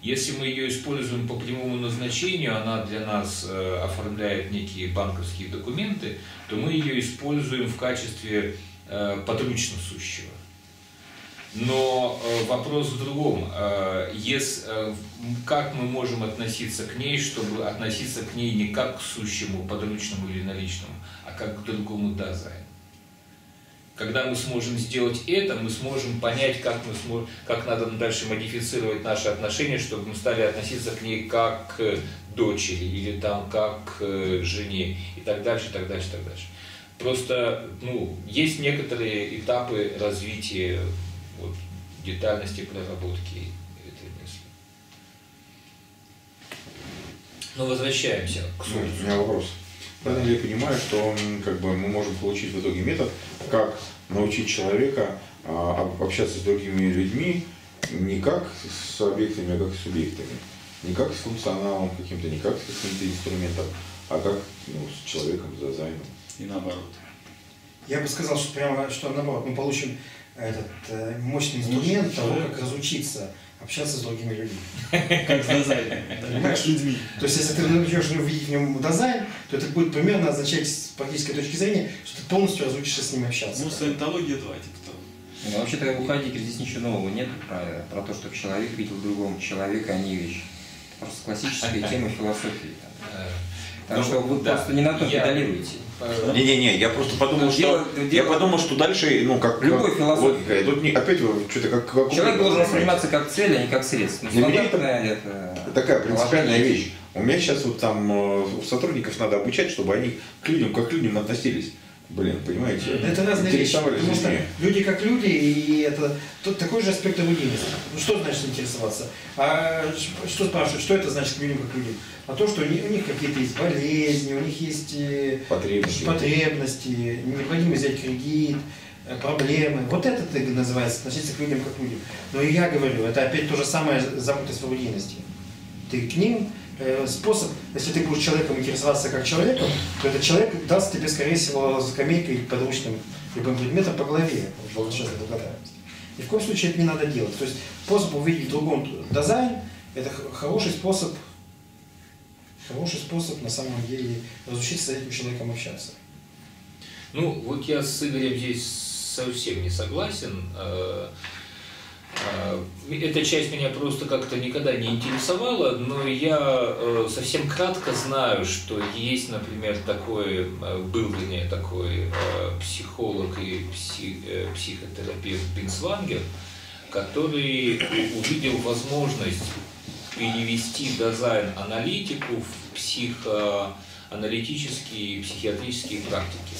Если мы ее используем по прямому назначению, она для нас оформляет некие банковские документы, то мы ее используем в качестве подручно сущего. Но вопрос в другом. Как мы можем относиться к ней, чтобы относиться к ней не как к сущему, подручному или наличному, а как к другому дазайну? Когда мы сможем сделать это, мы сможем понять, как, мы сможем, как надо дальше модифицировать наши отношения, чтобы мы стали относиться к ней как к дочери или там, как к жене и так дальше, и так дальше, и так дальше. Просто ну, есть некоторые этапы развития вот, детальности проработки этой мысли. Но возвращаемся к сути. У меня вопрос. Правильно ли я понимаю, что как бы, мы можем получить в итоге метод, как научить человека а, общаться с другими людьми не как с объектами, а как с субъектами, не как с функционалом каким-то, не как с каким-то инструментом, а как ну, с человеком, с дизайном. И наоборот. Я бы сказал, что прямо что наоборот мы получим этот э, мощный инструмент Лучше того, человека. Как разучиться общаться с другими людьми. Как с дазайном. Как с людьми. То есть, если ты начнешь увидеть в нем дазайн, то это будет примерно означать с практической точки зрения, что ты полностью разучишься с ним общаться. Ну, саентология два, типа того. Вообще-то у Хайдеггера здесь ничего нового нет про то, что человек видел другого человека, а не вещь. Это просто классическая тема философии. Потому что вы просто не на то педалируете. Не-не-не, я просто подумал, что, дело, я дело... подумал, что дальше, ну, как... Любой философия. Вот, опять что-то как... как Человек должен восприниматься как цель, а не как средство. Ну, это, это такая принципиальная вещь. У меня сейчас вот там у сотрудников надо обучать, чтобы они к людям, как к людям относились. Блин, понимаете? Это разные вещи, потому что люди как люди, и это тут такой же аспект орудийности. Ну что значит интересоваться? А что спрашивают, что это значит к людям как людям? А то, что у них какие-то есть болезни, у них есть потребности, потребности необходимо взять кредит, проблемы. Вот это называется относиться к людям как людям. Но и я говорю, это опять то же самое замкнутость в орудийности. Ты к ним... способ, если ты будешь человеком интересоваться как человеком, то этот человек даст тебе, скорее всего, скамейкой или подручным любым предметом по голове, благодарность. Ни в коем случае это не надо делать. То есть способ увидеть в другом дизайн – это хороший способ, хороший способ на самом деле разучиться с этим человеком общаться. Ну, вот я с Игорем здесь совсем не согласен. Эта часть меня просто как-то никогда не интересовала, но я совсем кратко знаю, что есть, например, такой, был вернее, такой психолог и псих, психотерапевт Бинсвангер, который увидел возможность перевести дазайн-аналитику в психоаналитические и психиатрические практики.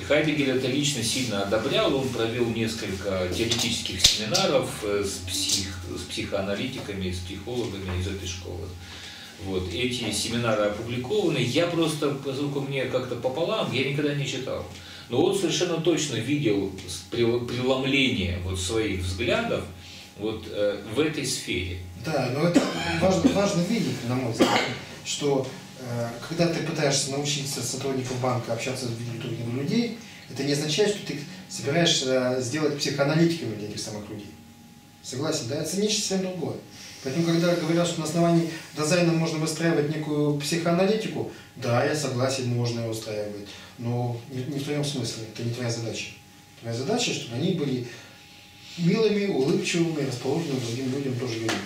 И Хайдеггер это лично сильно одобрял, он провел несколько теоретических семинаров с, псих, с психоаналитиками, с психологами из этой школы. Вот. Эти семинары опубликованы, я просто, поскольку мне как-то пополам, я никогда не читал. Но он совершенно точно видел преломление вот своих взглядов вот в этой сфере. Да, но это важно, важно видеть, на мой взгляд, что... Когда ты пытаешься научиться сотрудников банка общаться с другими людьми, это не означает, что ты собираешься сделать психоаналитиками для этих самых людей. Согласен, да? Это нечто совсем другое. Поэтому, когда говорят, что на основании дизайна можно выстраивать некую психоаналитику, да, я согласен, можно ее устраивать, но не в твоем смысле, это не твоя задача. Твоя задача, чтобы они были милыми, улыбчивыми, расположенными к другим людям тоже людьми.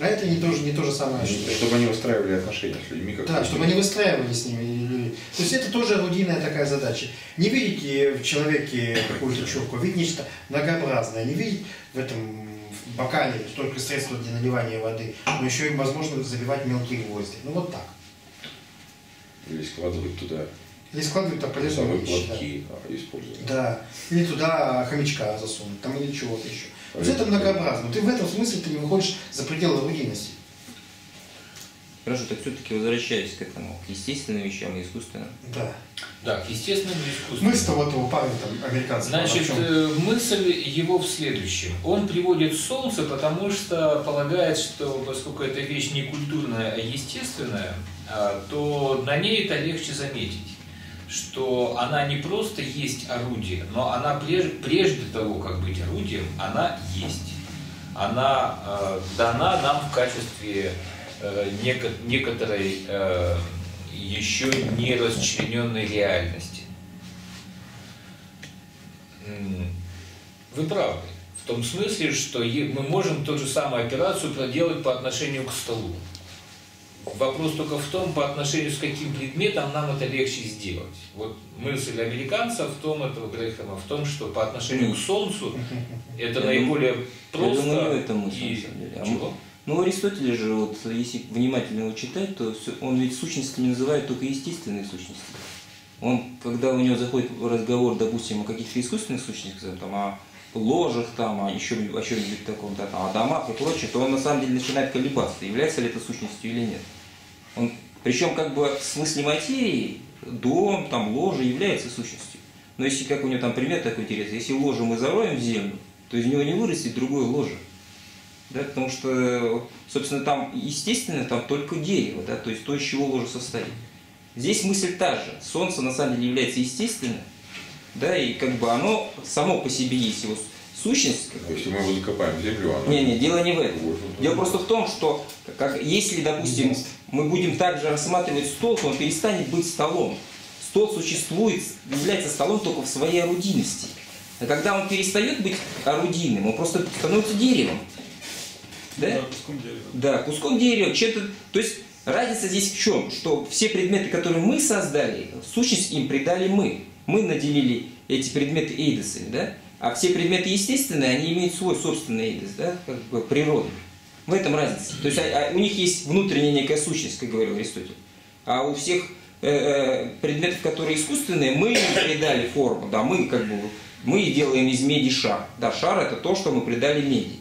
А это не то, не то же самое, что... Чтобы они выстраивали отношения с людьми. Как да, людьми. Чтобы они выстраивали с ними. То есть это тоже орудийная такая задача. Не видеть в человеке какую-то чурку, видеть нечто многообразное. Не видеть в этом в бокале только средства для наливания воды, но еще и возможно забивать мелкие гвозди. Ну вот так. Или складывать туда. Или складывать там полезные вещи. Да. да. Или туда хомячка засунуть, там или чего-то еще. Вот это многообразно. Ты в этом смысле ты не выходишь за пределы орудийности. Хорошо, так все-таки возвращаясь к этому, к естественным вещам и искусственным. Да. Да, к естественным и искусственным. Мысль того этого парня, там, американца. Значит, мысль его в следующем. Он приводит солнце, потому что полагает, что поскольку эта вещь не культурная, а естественная, то на ней это легче заметить, что она не просто есть орудие, но она прежде, прежде того, как быть орудием, она есть. Она э, дана нам в качестве э, неко некоторой э, еще не расчлененной реальности. Вы правы. В том смысле, что мы можем ту же самую операцию проделать по отношению к столу. Вопрос только в том, по отношению с каким предметом нам это легче сделать. Вот мысль американца в том, этого Грэхэма, в том, что по отношению к Солнцу это наиболее просто. Я думаю, это мысль, на самом деле. Ну, Аристотель же, вот, если внимательно его читать, то все, он ведь сущностями называет только естественные сущности. Он, когда у него заходит разговор, допустим, о каких-то искусственных сущностях, там, о ложах, там, о еще о чем-нибудь таком, да, там, о домах и прочее, то он на самом деле начинает колебаться, является ли это сущностью или нет. Он, причем как бы в смысле материи дом, там, ложа является сущностью. Но если, как у него там пример такой интересный, если ложу мы зароем в землю, то из него не вырастет другое ложе. Да, потому что, собственно, там, естественно, там только дерево, да, то есть то, из чего ложа состоит. Здесь мысль та же. Солнце на самом деле является естественным, да, и как бы оно само по себе есть, его сущность. Если мы его закопаем в землю, оно... Не, не, дело не в этом. Дело просто в том, что как, если, допустим, мы будем также рассматривать стол, то он перестанет быть столом. Стол существует, является столом только в своей орудийности. А когда он перестает быть орудийным, он просто становится деревом. Да? Да, куском дерева. Да, куском дерева. Чем-то... То есть разница здесь в чем? Что все предметы, которые мы создали, сущность им придали мы. Мы наделили эти предметы эйдосами, да? А все предметы естественные, они имеют свой собственный эйдос, да? Как бы природу. В этом разница. То есть а, а у них есть внутренняя некая сущность, как говорил Аристотель. А у всех э -э, предметов, которые искусственные, мы им придали форму, да? Мы как бы мы делаем из меди шар. Да, шар это то, что мы придали меди.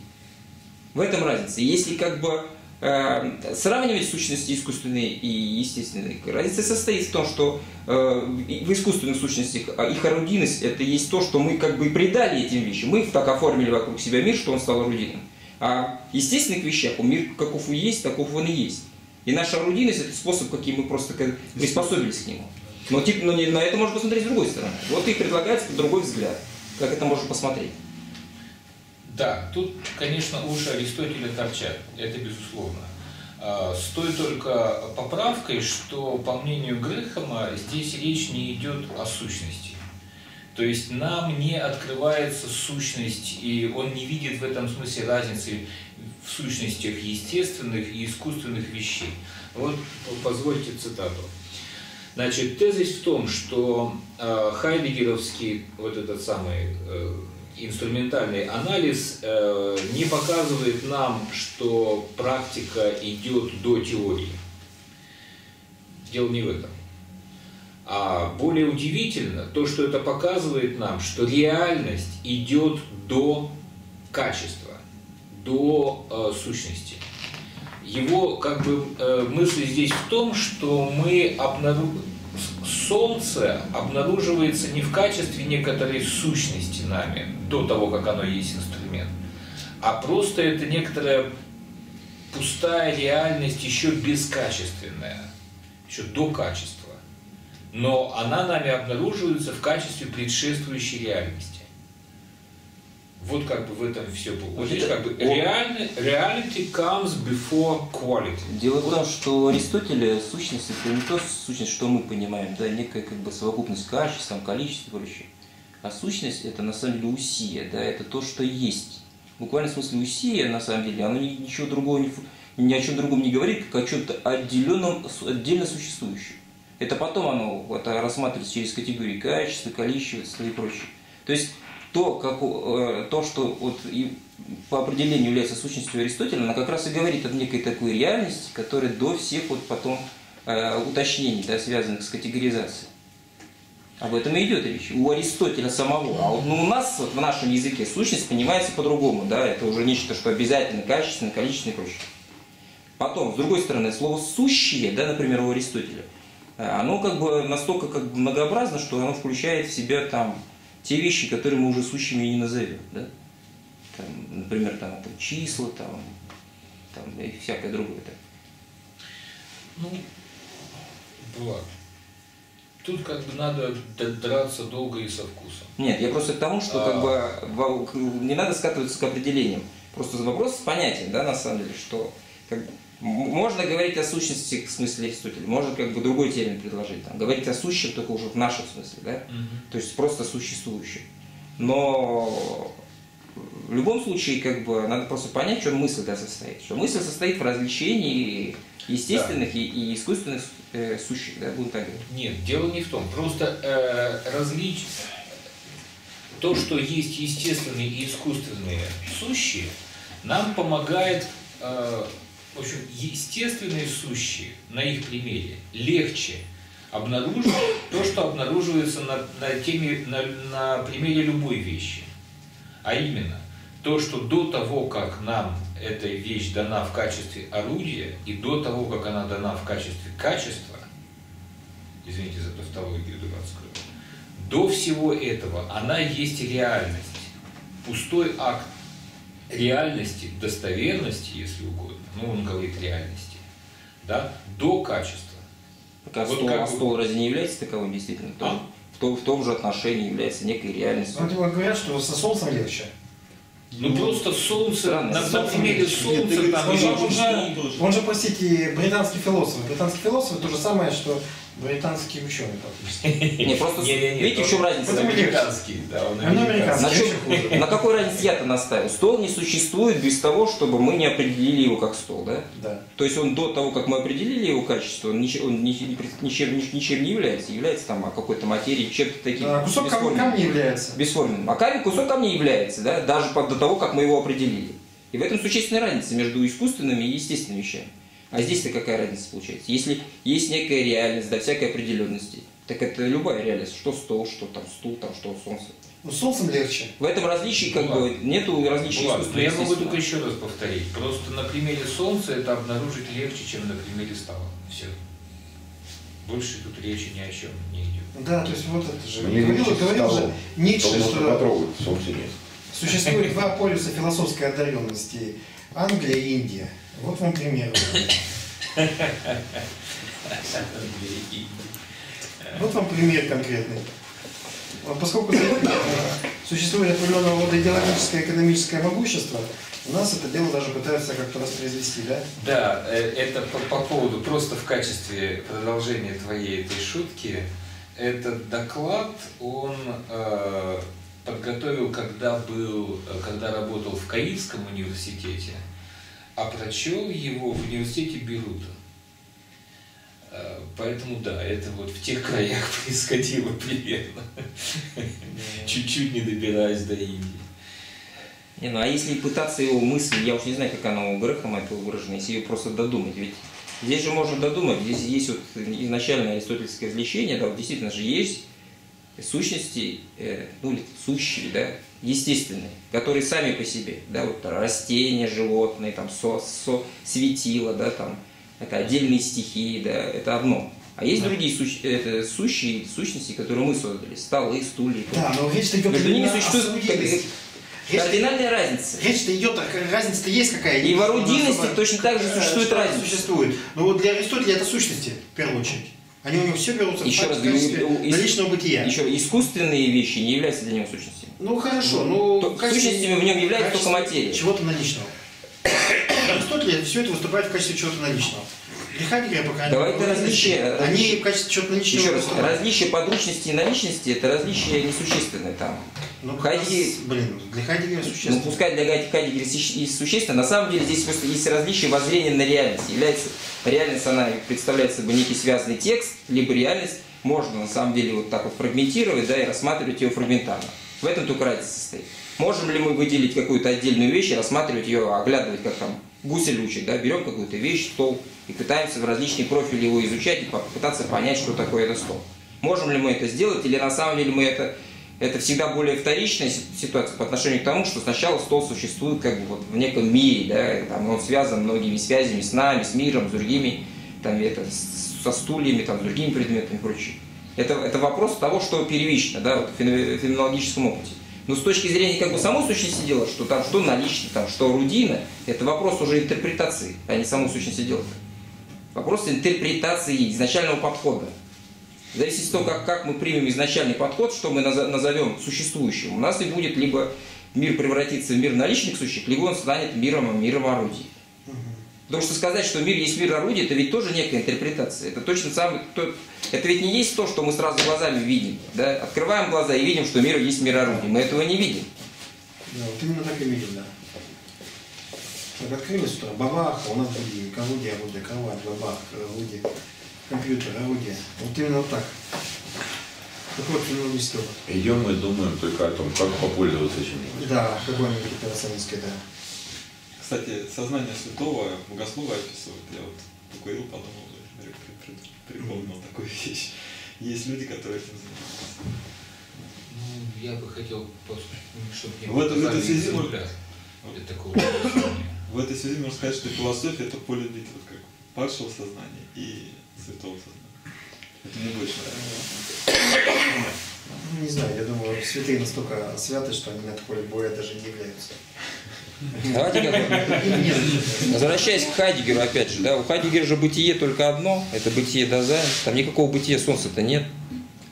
В этом разница. Если как бы э, сравнивать сущности искусственные и естественные, разница состоит в том, что э, в искусственных сущностях их орудийность это есть то, что мы как бы и придали этим вещам. Мы так оформили вокруг себя мир, что он стал орудийным. А в естественных вещах мир каков и есть, таков он и есть. И наша орудийность это способ, каким мы просто как, приспособились к нему. Но, типа, но не, на это можно посмотреть с другой стороны. Вот и предлагается другой взгляд, как это можно посмотреть. Да, тут, конечно, уши Аристотеля торчат, это безусловно. С той только поправкой, что, по мнению Грэхэма, здесь речь не идет о сущности. То есть нам не открывается сущность, и он не видит в этом смысле разницы в сущностях естественных и искусственных вещей. Вот, позвольте цитату. Значит, тезис в том, что э, хайдеггеровский, вот этот самый... Э, инструментальный анализ э, не показывает нам, что практика идет до теории. Дело не в этом. А более удивительно то, что это показывает нам, что реальность идет до качества, до э, сущности. Его как бы э, мысль здесь в том, что мы обнаруживаем, Солнце обнаруживается не в качестве некоторой сущности нами, до того, как оно есть инструмент, а просто это некоторая пустая реальность, еще бескачественная, еще до качества. Но она нами обнаруживается в качестве предшествующей реальности. Вот как бы в этом все было. Вот здесь как бы reality comes before quality. Дело в том, что у Аристотеля сущность это не то сущность, что мы понимаем, да, некая как бы совокупность качеств, количества и прочее. А сущность это на самом деле усия, да, это то, что есть. В буквальном смысле усия, на самом деле, она ничего другого не, ни о чем другом не говорит, как о чем-то отделенном, отдельно существующем. Это потом оно вот, рассматривается через категории качества, количества и прочее. То есть То, как, э, то, что вот, и по определению является сущностью Аристотеля, она как раз и говорит о некой такой реальности, которая до всех вот потом э, уточнений, да, связанных с категоризацией. Об этом и идет речь. У Аристотеля самого. А вот, ну, у нас вот, в нашем языке сущность понимается по-другому. Да? Это уже нечто, что обязательно, качественно, количественно и прочее. Потом, с другой стороны, слово «сущее», да, например, у Аристотеля, оно как бы настолько как бы многообразно, что оно включает в себя там те вещи, которые мы уже сущими не назовем. Да? Там, например, там, там, числа там, там, и всякое другое. Ну, Булат, тут как бы надо драться долго и со вкусом. Нет, я просто к тому, что а... как бы не надо скатываться к определениям. Просто вопрос понятен, да, на самом деле, что как, можно говорить о сущности в смысле Аристотеля, можно как бы другой термин предложить, там, говорить о сущем только уже в нашем смысле, да, угу. То есть просто существующем. Но в любом случае как бы надо просто понять, в чем мысль да, состоит. Что мысль состоит в развлечении естественных да. и, и искусственных э, сущих, да, будем так говорить. Нет, дело не в том. Просто э, различие то, что есть естественные и искусственные сущие, нам помогает э, в общем, естественные сущие на их примере легче обнаружить то, что обнаруживается на, на, теме, на, на примере любой вещи. А именно, то, что до того, как нам эта вещь дана в качестве орудия, и до того, как она дана в качестве качества, извините за тавтологию дурацкую, до всего этого она есть реальность. Пустой акт реальности, достоверности, если угодно, ну он говорит реальности, да, до качества. А вот стол, как... стол разве не является таковым действительно? А? То в том же отношении является некой реальностью. Ну, говорят, что со солнцем легче. Ну, ну просто солнце, на самом деле солнце, солнце там... Он же, он, же, он же, простите, британский философ. Британский философ – то же самое, что британский ученый практически. Не, просто, видите, в чем разница? Он американский, да, он американский. На какой разнице я-то наставил? Стол не существует без того, чтобы мы не определили его как стол, да? Да. То есть он до того, как мы определили его качество, он ничем не является, является там какой-то материей, чем-то таким. Кусок камня является. Бесформенным. А камень, кусок камня является, да, даже до того, как мы его определили. И в этом существенная разница между искусственными и естественными вещами. А здесь-то какая разница получается? Если есть некая реальность, да, всякой определенности, так это любая реальность, что стол, что там стул, там что солнце. Ну, солнцем легче. В этом различии как бы нету различий. Но я могу только еще раз повторить. Просто на примере солнца это обнаружить легче, чем на примере стола. Все. Больше тут речи ни о чем не идет. Да, то есть вот это же. Говорил же Ницше, что существует два полюса философской одаренности. Англия и Индия. Вот вам пример. Вот вам пример конкретный. Поскольку существует определенного рода идеологическое и экономическое могущество, у нас это дело даже пытаются как-то воспроизвести, да? Да, это по, по поводу, просто в качестве продолжения твоей этой шутки, этот доклад, он... Э, подготовил, когда был, когда работал в Каирском университете, а прочел его в университете Бейрута. Поэтому да, это вот в тех краях происходило примерно, чуть-чуть не добираясь до Индии. Не, ну а если пытаться его мысль, я уж не знаю, как она у Грэхэма это выражено, если ее просто додумать, ведь здесь же можно додумать, здесь есть вот изначально аристотельское развлечение, да, вот действительно же есть сущности, ну, сущие, да, естественные, которые сами по себе, да, вот растения, животные, там, со, со, светило, да, там, это отдельные стихии, да, это одно. А есть да. другие сущ, это, сущие сущности, которые мы создали, столы, стулья. Да, но речь-то идет кардинальная разница. Речь-то идет, разница-то есть какая-то. И в орудийности точно так же существует разница. Существует. Но вот для Аристотеля это сущности, в первую очередь. Они у него все берутся еще в качестве наличного бытия. Еще искусственные вещи не являются для него сущностями. Ну хорошо, ну, но... Сущностями в нем является только материя. Чего-то наличного. Аристотель все это выступает в качестве чего-то наличного. Для Хайдеггера, пока Давайте различие. Они в качестве чего-то наличного еще раз, различие подручности и наличности – это различие несущественное там. Ну, Хайдеггер... Блин, для Хайдеггера существенно. Ну, пускай для Хайдеггера существенно. На самом деле здесь просто есть различие воззрения на реальность. Является, реальность, она представляет собой некий связанный текст, либо реальность можно на самом деле вот так вот фрагментировать, да, и рассматривать ее фрагментарно. В этом только разница состоит. Можем ли мы выделить какую-то отдельную вещь и рассматривать ее, оглядывать как там Гуссерль учит, да, берем какую-то вещь, стол, и пытаемся в различные профили его изучать и попытаться понять, что такое этот стол. Можем ли мы это сделать, или на самом деле мы это... Это всегда более вторичная ситуация по отношению к тому, что сначала стол существует как бы вот в неком мире, да, там он связан многими связями с нами, с миром, с другими, там, это, со стульями, там, с другими предметами и прочее. Это, это вопрос того, что первично, да, вот, в феноменологическом опыте. Но с точки зрения как бы самой сущности дела, что там что налично, там что орудийно, это вопрос уже интерпретации, а не самой сущности дела. Вопрос интерпретации изначального подхода. В зависимости от того, как, как мы примем изначальный подход, что мы назовем существующим, у нас и будет либо мир превратиться в мир наличных существ, либо он станет миром, миром орудий. Потому что сказать, что мир есть мир орудий, это ведь тоже некая интерпретация. Это точно самый, тот, это ведь не есть то, что мы сразу глазами видим. Да? Открываем глаза и видим, что мир есть мир орудий. Мы этого не видим. Да, вот именно так и видим, да. Так открыли с утра, бабах, у нас другие, орудия, орудия, кровать, бабах, орудия. Компьютер, орудие. Вот именно так. Так вот, феноменологический опыт. Идем и думаем только о том, как попользоваться чем-нибудь. Да, какой-нибудь операционистский, да. Кстати, сознание святого богослова описывает. Я вот покурил, подумал, припомнил такую вещь. Есть люди, которые этим занимаются. Ну, я бы хотел, чтобы не было такого сознания. В этой связи можно сказать, что философия — это поле битвы, как падшего сознания и святого сознания. Это мне больше нравится. Не знаю, я думаю, святые настолько святы, что они на такое боя даже не являются. Возвращаясь к Хайдеггеру, опять же, да, у Хайдеггера же бытие только одно, это бытие Дазайн, там никакого бытия солнца-то нет.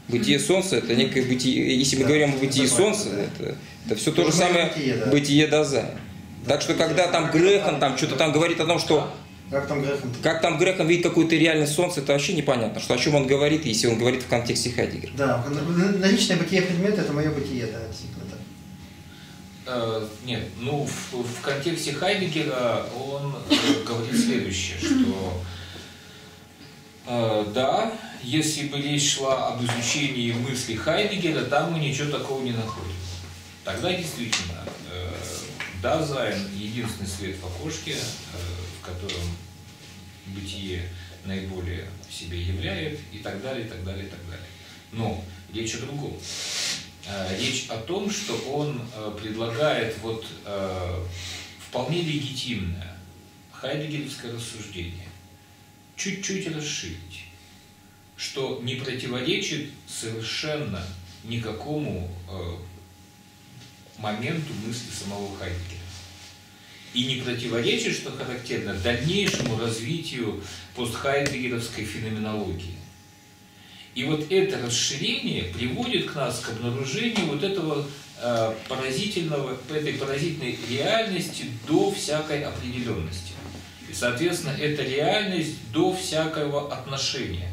Бытие солнца — это некое бытие, если мы да, говорим о бытии солнца, да. это, это все то же самое бытие, да. бытие Дазайн. Да, так что когда там Грэхэм, там что-то там говорит о том, что Как там Грэхэм? Как там Грэхэм видит какую-то реальность солнца, это вообще непонятно, что о чем он говорит, если он говорит в контексте Хайдеггера. Да, наличное бытие предмета — это мое бытие, да, действительно так. Э, нет, ну в, в контексте Хайдеггера он э, говорит следующее, что э, да, если бы речь шла об изучении мысли Хайдеггера, там мы ничего такого не находим. Тогда действительно, э, Дазайн — единственный свет в окошке, э, в котором бытие наиболее себе являет, и так далее, и так далее, и так далее. Но речь о другом. Речь о том, что он предлагает вот вполне легитимное хайдеггеровское рассуждение чуть-чуть расширить, что не противоречит совершенно никакому моменту мысли самого Хайдеггера. И не противоречит, что характерно, дальнейшему развитию постхайдеггеровской феноменологии. И вот это расширение приводит к нас к обнаружению вот этого э, поразительного, этой поразительной реальности до всякой определенности. И, соответственно, эта реальность до всякого отношения,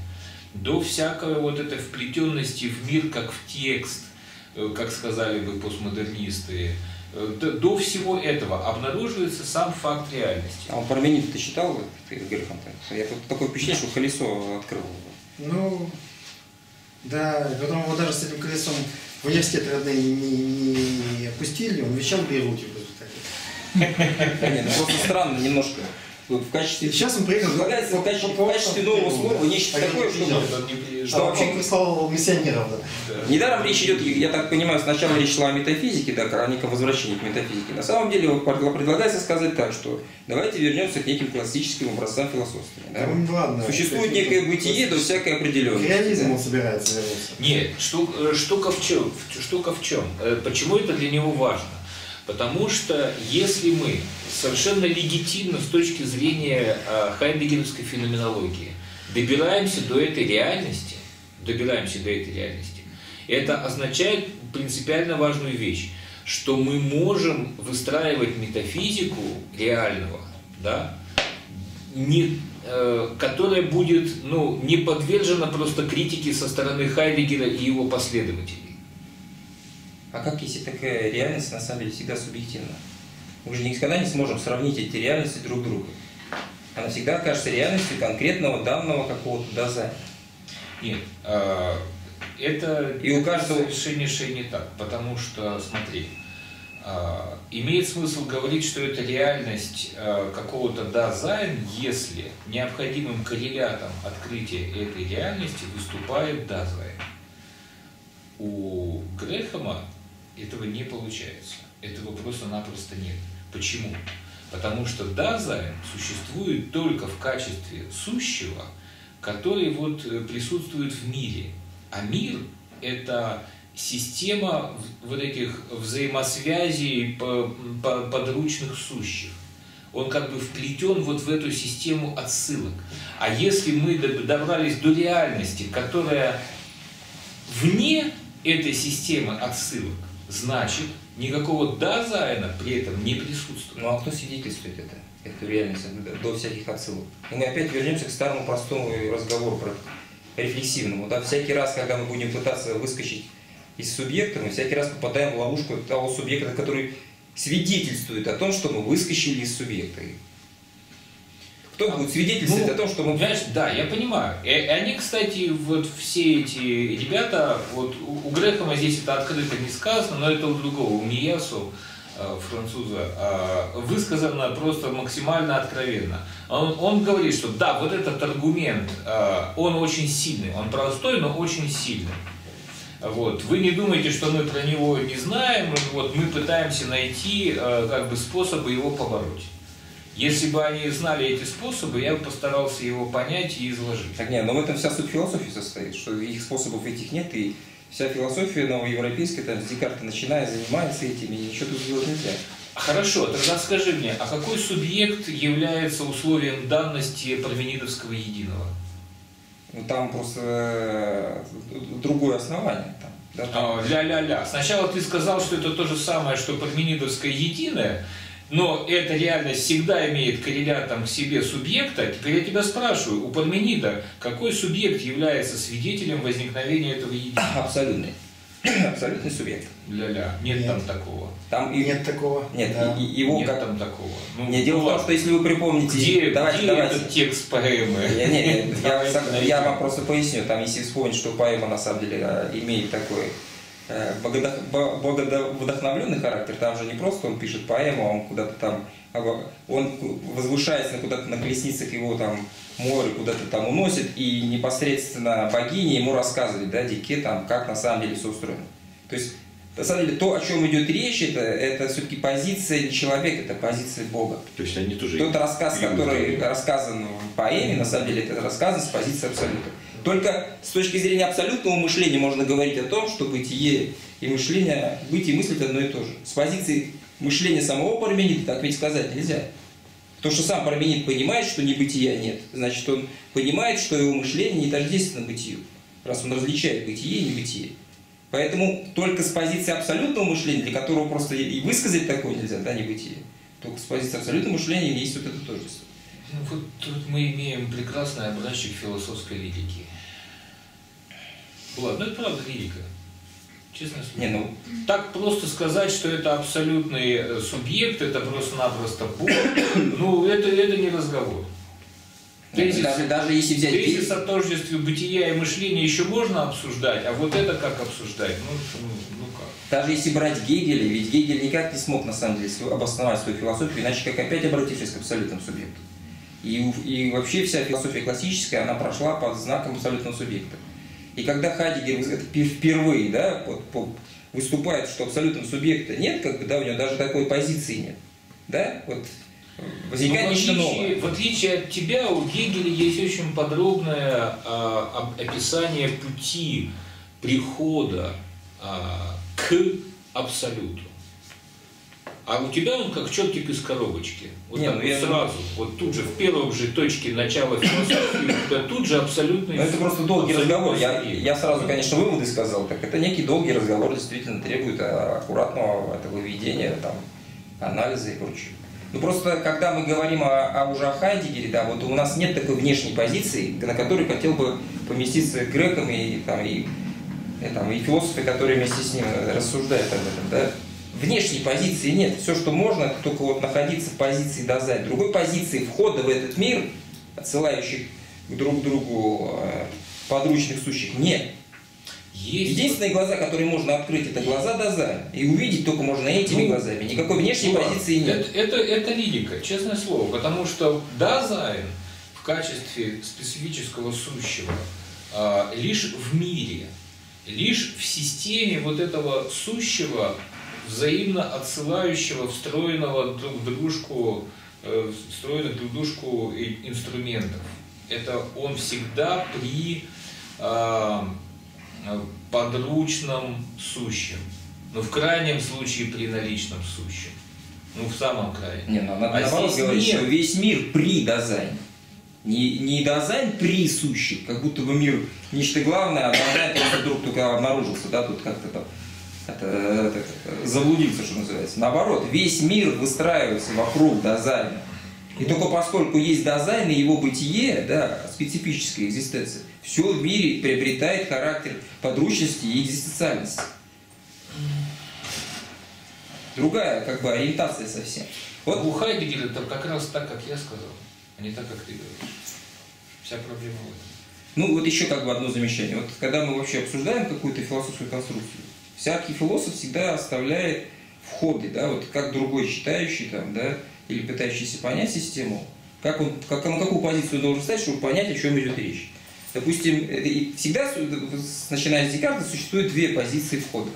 до всякой вот этой вплетенности в мир, как в текст, э, как сказали бы постмодернисты. До всего этого обнаруживается сам факт реальности. А он Парменид ты читал, Игорь Хантович? Я такое впечатление, что колесо открыл. Ну, да, потом его даже с этим колесом в университет родные не, не пустили, он вещал Бейруте в результате. Просто странно немножко. В качестве... Сейчас он приехал, в качестве, в качестве нового слова нечто такое, что вообще прислал миссионеров. Недаром речь идет, я так понимаю, сначала речь шла о метафизике, да, о неком возвращении к метафизике. На самом деле предлагается сказать так, что давайте вернемся к неким классическим образцам философствования. Да? Ну, ладно, существует некое бытие до всякой определенности. Реализм он собирается вернуться. Нет, штука, штука в чем? Штука в чем? Почему это для него важно? Потому что если мы совершенно легитимно с точки зрения э, хайдеггеровской феноменологии добираемся до этой реальности, добираемся до этой реальности, это означает принципиально важную вещь, что мы можем выстраивать метафизику реального, да, не, э, которая будет, ну, не подвержена просто критике со стороны Хайдеггера и его последователей. А как если такая реальность на самом деле всегда субъективна? Мы же никогда не сможем сравнить эти реальности друг с другом. Она всегда окажется реальностью конкретного данного какого-то доза. Нет, это, и у каждого... это совершеннейшее не так, потому что, смотри, Имеет смысл говорить, что это реальность какого-то дазайн, если необходимым коррелятом открытия этой реальности выступает дазайн. У Грэхэма этого не получается. Этого просто-напросто нет. Почему? Потому что дазайн существует только в качестве сущего, который вот присутствует в мире. А мир – это система вот этих взаимосвязей подручных сущих. Он как бы вплетен вот в эту систему отсылок. А если мы добрались до реальности, которая вне этой системы отсылок, значит, никакого дазайна при этом не присутствует. Ну а кто свидетельствует это? Эту реальность до всяких отсылок? И мы опять вернемся к старому простому разговору про рефлексивному. Да, всякий раз, когда мы будем пытаться выскочить из субъекта, мы всякий раз попадаем в ловушку того субъекта, который свидетельствует о том, что мы выскочили из субъекта. Кто будет свидетельствовать ну, о том, что мы... Знаешь, да, я понимаю. И они, кстати, вот все эти ребята, вот у Грэхэма здесь это открыто не сказано, но это у другого, у Миясу, француза, высказано просто максимально откровенно. Он, он говорит, что да, вот этот аргумент, он очень сильный, он простой, но очень сильный. Вот. Вы не думаете, что мы про него не знаем, вот, мы пытаемся найти как бы, способы его побороть. Если бы они знали эти способы, я бы постарался его понять и изложить. Так нет, но в этом вся суть философии состоит, что их способов этих нет, и вся философия новоевропейская, там, с Декарта начиная, занимается этим, и ничего тут делать нельзя. Хорошо, тогда скажи мне, а какой субъект является условием данности парменидовского единого? Ну, там просто другое основание. Ля-ля-ля. Сначала ты сказал, что это то же самое, что парменидовское единое, но эта реальность всегда имеет коррелятом к себе субъекта. Теперь я тебя спрашиваю, у Парменида какой субъект является свидетелем возникновения этого единого? Абсолютный. Абсолютный субъект. Ля-ля. Нет, нет там такого. Там и... Нет такого. Нет, да. и, и его нет как... там такого. Ну, не, дело ну, в том, что если вы припомните... Где, давайте, где давайте... этот текст поэмы? Нет, нет, нет. я, я, я вам просто поясню. Там, если вспомнить, что поэма на самом деле имеет такой э, вдохновленный характер, там же не просто он пишет поэму, а он куда-то там... Он возвышается куда-то на колесницах, его там море куда-то там уносит, и непосредственно богиня ему рассказывает, да, Дике, там, как на самом деле все устроено. То есть, на самом деле, то, о чем идет речь, это, это все-таки позиция не человека, это позиция Бога. То есть они тоже... Тот рассказ, который рассказан в поэме, на самом деле, это рассказан с позиции абсолюта. Только с точки зрения абсолютного мышления можно говорить о том, что бытие и мышление, бытие и мысль – это одно и то же. С позиции мышления самого Парменида так ведь сказать нельзя. Потому что сам Парменид понимает, что небытия нет. Значит, он понимает, что его мышление не тождественно бытию, раз он различает бытие и небытие. Поэтому только с позиции абсолютного мышления, для которого просто и высказать такое нельзя, да, небытие, только с позиции абсолютного мышления есть вот это тождество. Ну, вот тут мы имеем прекрасный образчик философской лирики. Ладно, это правда лирика. Честно слово. Не, ну... Так просто сказать, что это абсолютный субъект, это просто-напросто Бог, ну это, это не разговор. Тезис, даже, даже если взять... тезис о тождестве бытия и мышления еще можно обсуждать, а вот это как обсуждать? Ну, ну, ну как? Даже если брать Гегеля, ведь Гегель никак не смог на самом деле обосновать свою философию, иначе как опять обратившись к абсолютному субъекту. И, и вообще вся философия классическая, она прошла под знаком абсолютного субъекта. И когда Хайдеггер впервые, да, выступает, что абсолютного субъекта нет, как бы, да, у него даже такой позиции нет, да, вот возникает нечто новое. В отличие от тебя, у Гегеля есть очень подробное а, описание пути прихода а, к абсолюту. А у тебя он как чертик из коробочки. Вот не, так ну, вот я... сразу, вот тут же, в первом же точке начала философии, тут же абсолютно... Ну это просто долгий разговор. Я, я сразу, конечно, выводы сказал, так это некий долгий разговор, действительно требует аккуратного этого введения, там, анализа и прочее. Ну просто, когда мы говорим о, о уже о Хайдеггере, да, вот у нас нет такой внешней позиции, на которую хотел бы поместиться Грэхэм и, там, и, и, там, и философы, которые вместе с ним рассуждают об этом, да? Внешней позиции нет. Все, что можно, это только вот находиться в позиции дазайн. Другой позиции входа в этот мир, отсылающих друг к другу подручных сущих, нет. Есть. Единственные глаза, которые можно открыть, это глаза Дазайна. И увидеть только можно этими ну, глазами. Никакой внешней ну, позиции нет. Это, это, это лирика, честное слово. Потому что Дазайн в качестве специфического сущего а, лишь в мире, лишь в системе вот этого сущего, взаимно отсылающего, встроенного друг в дружку, э, встроенных друг в дружку инструментов. Это он всегда при э, подручном сущем, но в крайнем случае при наличном сущем, ну в самом крае. Не, ну, надо а наоборот говорить, нет. Что весь мир при дазайне. Не, не дазайн при сущем, как будто бы мир нечто главное, а дазайн вдруг только обнаружился, да, тут как-то там. Это, это, это, заблудился, что называется. Наоборот, весь мир выстраивается вокруг дазайна. И только поскольку есть дазайн и его бытие, да, специфическая экзистенция, все в мире приобретает характер подручности и экзистенциальности. Другая как бы ориентация совсем. Вот. У Хайдеггера там как раз так, как я сказал, а не так, как ты говоришь. Вся проблема в этом. Ну вот еще как бы одно замечание. Вот когда мы вообще обсуждаем какую-то философскую конструкцию, всякий философ всегда оставляет входы, да, вот как другой читающий там, да, или пытающийся понять систему, как он, как, на какую позицию должен стать, чтобы понять, о чем идет речь. Допустим, всегда, начиная с Декарта, существует две позиции входа.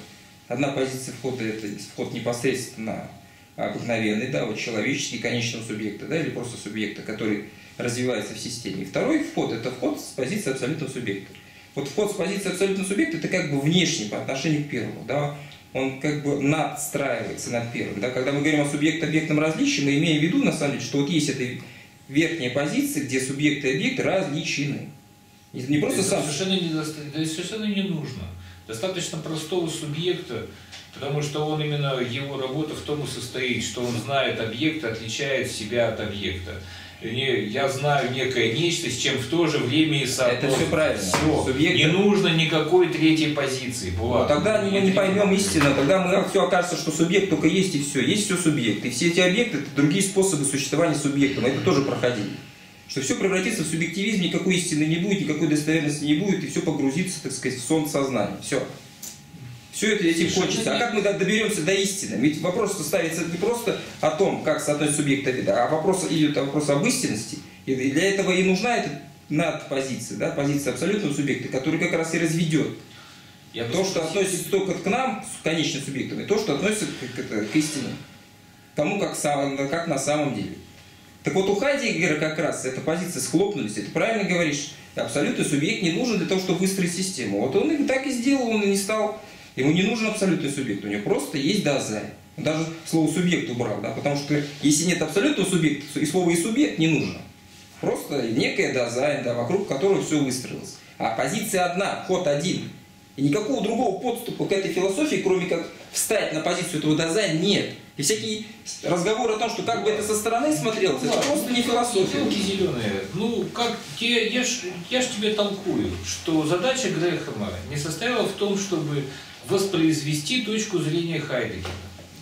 Одна позиция входа – это вход непосредственно обыкновенный, да, вот человеческий, конечного субъекта, да, или просто субъекта, который развивается в системе. И второй вход – это вход с позиции абсолютного субъекта. Вот вход с позиции абсолютного субъекта – это как бы внешний по отношению к первому, да? Он как бы надстраивается над первым. Да? Когда мы говорим о субъект-объектном различии, мы имеем в виду, на самом деле, что вот есть эта верхняя позиция, где субъект и объект различены. Не просто это сам... совершенно, не доста... да, совершенно не нужно. Достаточно простого субъекта, потому что он именно, его работа в том и состоит, что он знает объект, отличает себя от объекта. Я знаю некое нечто, с чем в то же время и соотносится. Это все правильно. Все. Субъект... Не нужно никакой третьей позиции. Была. Ну, тогда мы не поймем истину, тогда мы, все окажется, что субъект только есть и все. Есть все субъекты. И все эти объекты – это другие способы существования субъекта. Мы это тоже проходили. Что все превратится в субъективизм, никакой истины не будет, никакой достоверности не будет, и все погрузится, так сказать, в сон сознания. Все. Все это этим кончится. А как мы доберемся до истины? Ведь вопрос ставится не просто о том, как соотносится субъект и объект, а вопрос идет вопрос об истинности. И для этого и нужна эта надпозиция, да, позиция абсолютного субъекта, который как раз и разведет Я то, что относится только к нам, к конечным субъектам, и то, что относится к, к, к истине, к тому, как, как на самом деле. Так вот, у Хайдеггера как раз эта позиция схлопнулась, и ты правильно говоришь, абсолютный субъект не нужен для того, чтобы выстроить систему. Вот он и так и сделал, он и не стал... Ему не нужен абсолютный субъект, у него просто есть дазайн. Он даже слово «субъект» убрал, да, потому что если нет абсолютного субъекта, и слово «и субъект» не нужно. Просто некая дазайн, да, вокруг которого все выстроилось. А позиция одна, ход один. И никакого другого подступа к этой философии, кроме как встать на позицию этого дазайна, нет. И всякие разговоры о том, что как бы это со стороны смотрелось, ну, это просто не философия. Зеленые. Ну, как я, я, ж, я ж тебе толкую, что задача Грэхэма не состояла в том, чтобы воспроизвести точку зрения Хайдеггера.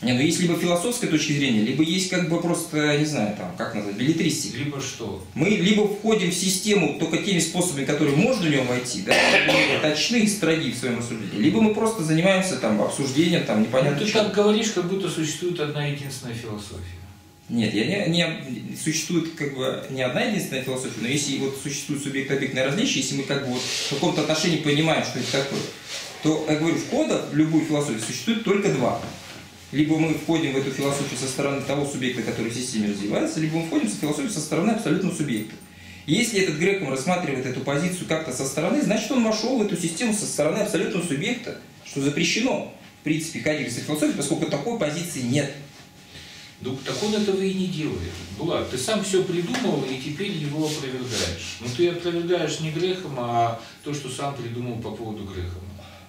Не, ну есть либо философская точка зрения, либо есть как бы просто, не знаю, там, как назвать, беллетристика. Либо что? Мы либо входим в систему только теми способами, которые можно в нее войти, да, точны и строги в своем рассуждении, либо мы просто занимаемся там обсуждением, там, непонятно. Ну, ты так говоришь, как будто существует одна единственная философия. Нет, я не, не существует как бы не одна единственная философия, но если вот существует субъект-объектное различие, если мы как бы вот в каком-то отношении понимаем, что это такое, то, я говорю, входа в любую философию существует только два. Либо мы входим в эту философию со стороны того субъекта, который в системе развивается, либо мы входим в философию со стороны абсолютного субъекта. И если этот Грэхэм рассматривает эту позицию как-то со стороны, значит, он вошел в эту систему со стороны абсолютного субъекта, что запрещено, в принципе, хайдеггеровской философии, поскольку такой позиции нет. Ну, так он этого и не делает. Булат, ты сам все придумал и теперь его опровергаешь. Но ты опровергаешь не Грэхэма, а то, что сам придумал по поводу Грэхэма.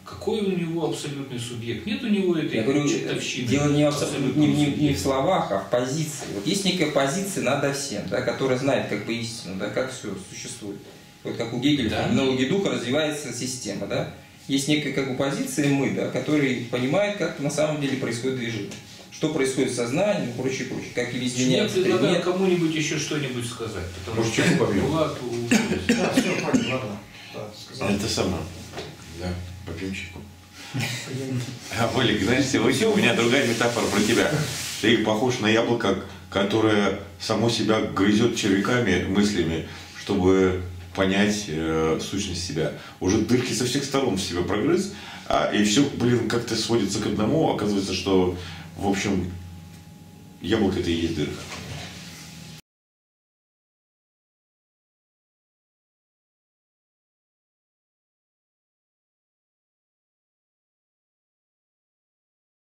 Какой у него абсолютный субъект? Нет у него этой Я говорю, чертовщины. Дело не, абсолютно, не, не, не в словах, а в позиции. Вот есть некая позиция надо всем, да, которая знает как бы истину, да, как все существует. Вот как у Гегеля, да, в феноменологии духа развивается система. Да? Есть некая как бы позиция мы, да, которая понимает, как на самом деле происходит движение. Что происходит в сознании и прочее, прочее. Как и изменяется предмет. Я предлагаю кому-нибудь еще что-нибудь сказать. Потому Может, что я побил? Булат, да, все, правильно, ладно. Да, сказал. Это сама. Да. Подъемщиком. Олег, знаешь, сегодня у меня другая метафора про тебя. Ты похож на яблоко, которое само себя грызет червяками, мыслями, чтобы понять э, сущность себя. Уже дырки со всех сторон в себя прогрыз, а, и все, блин, как-то сводится к одному. Оказывается, что, в общем, яблоко-то и есть дырка.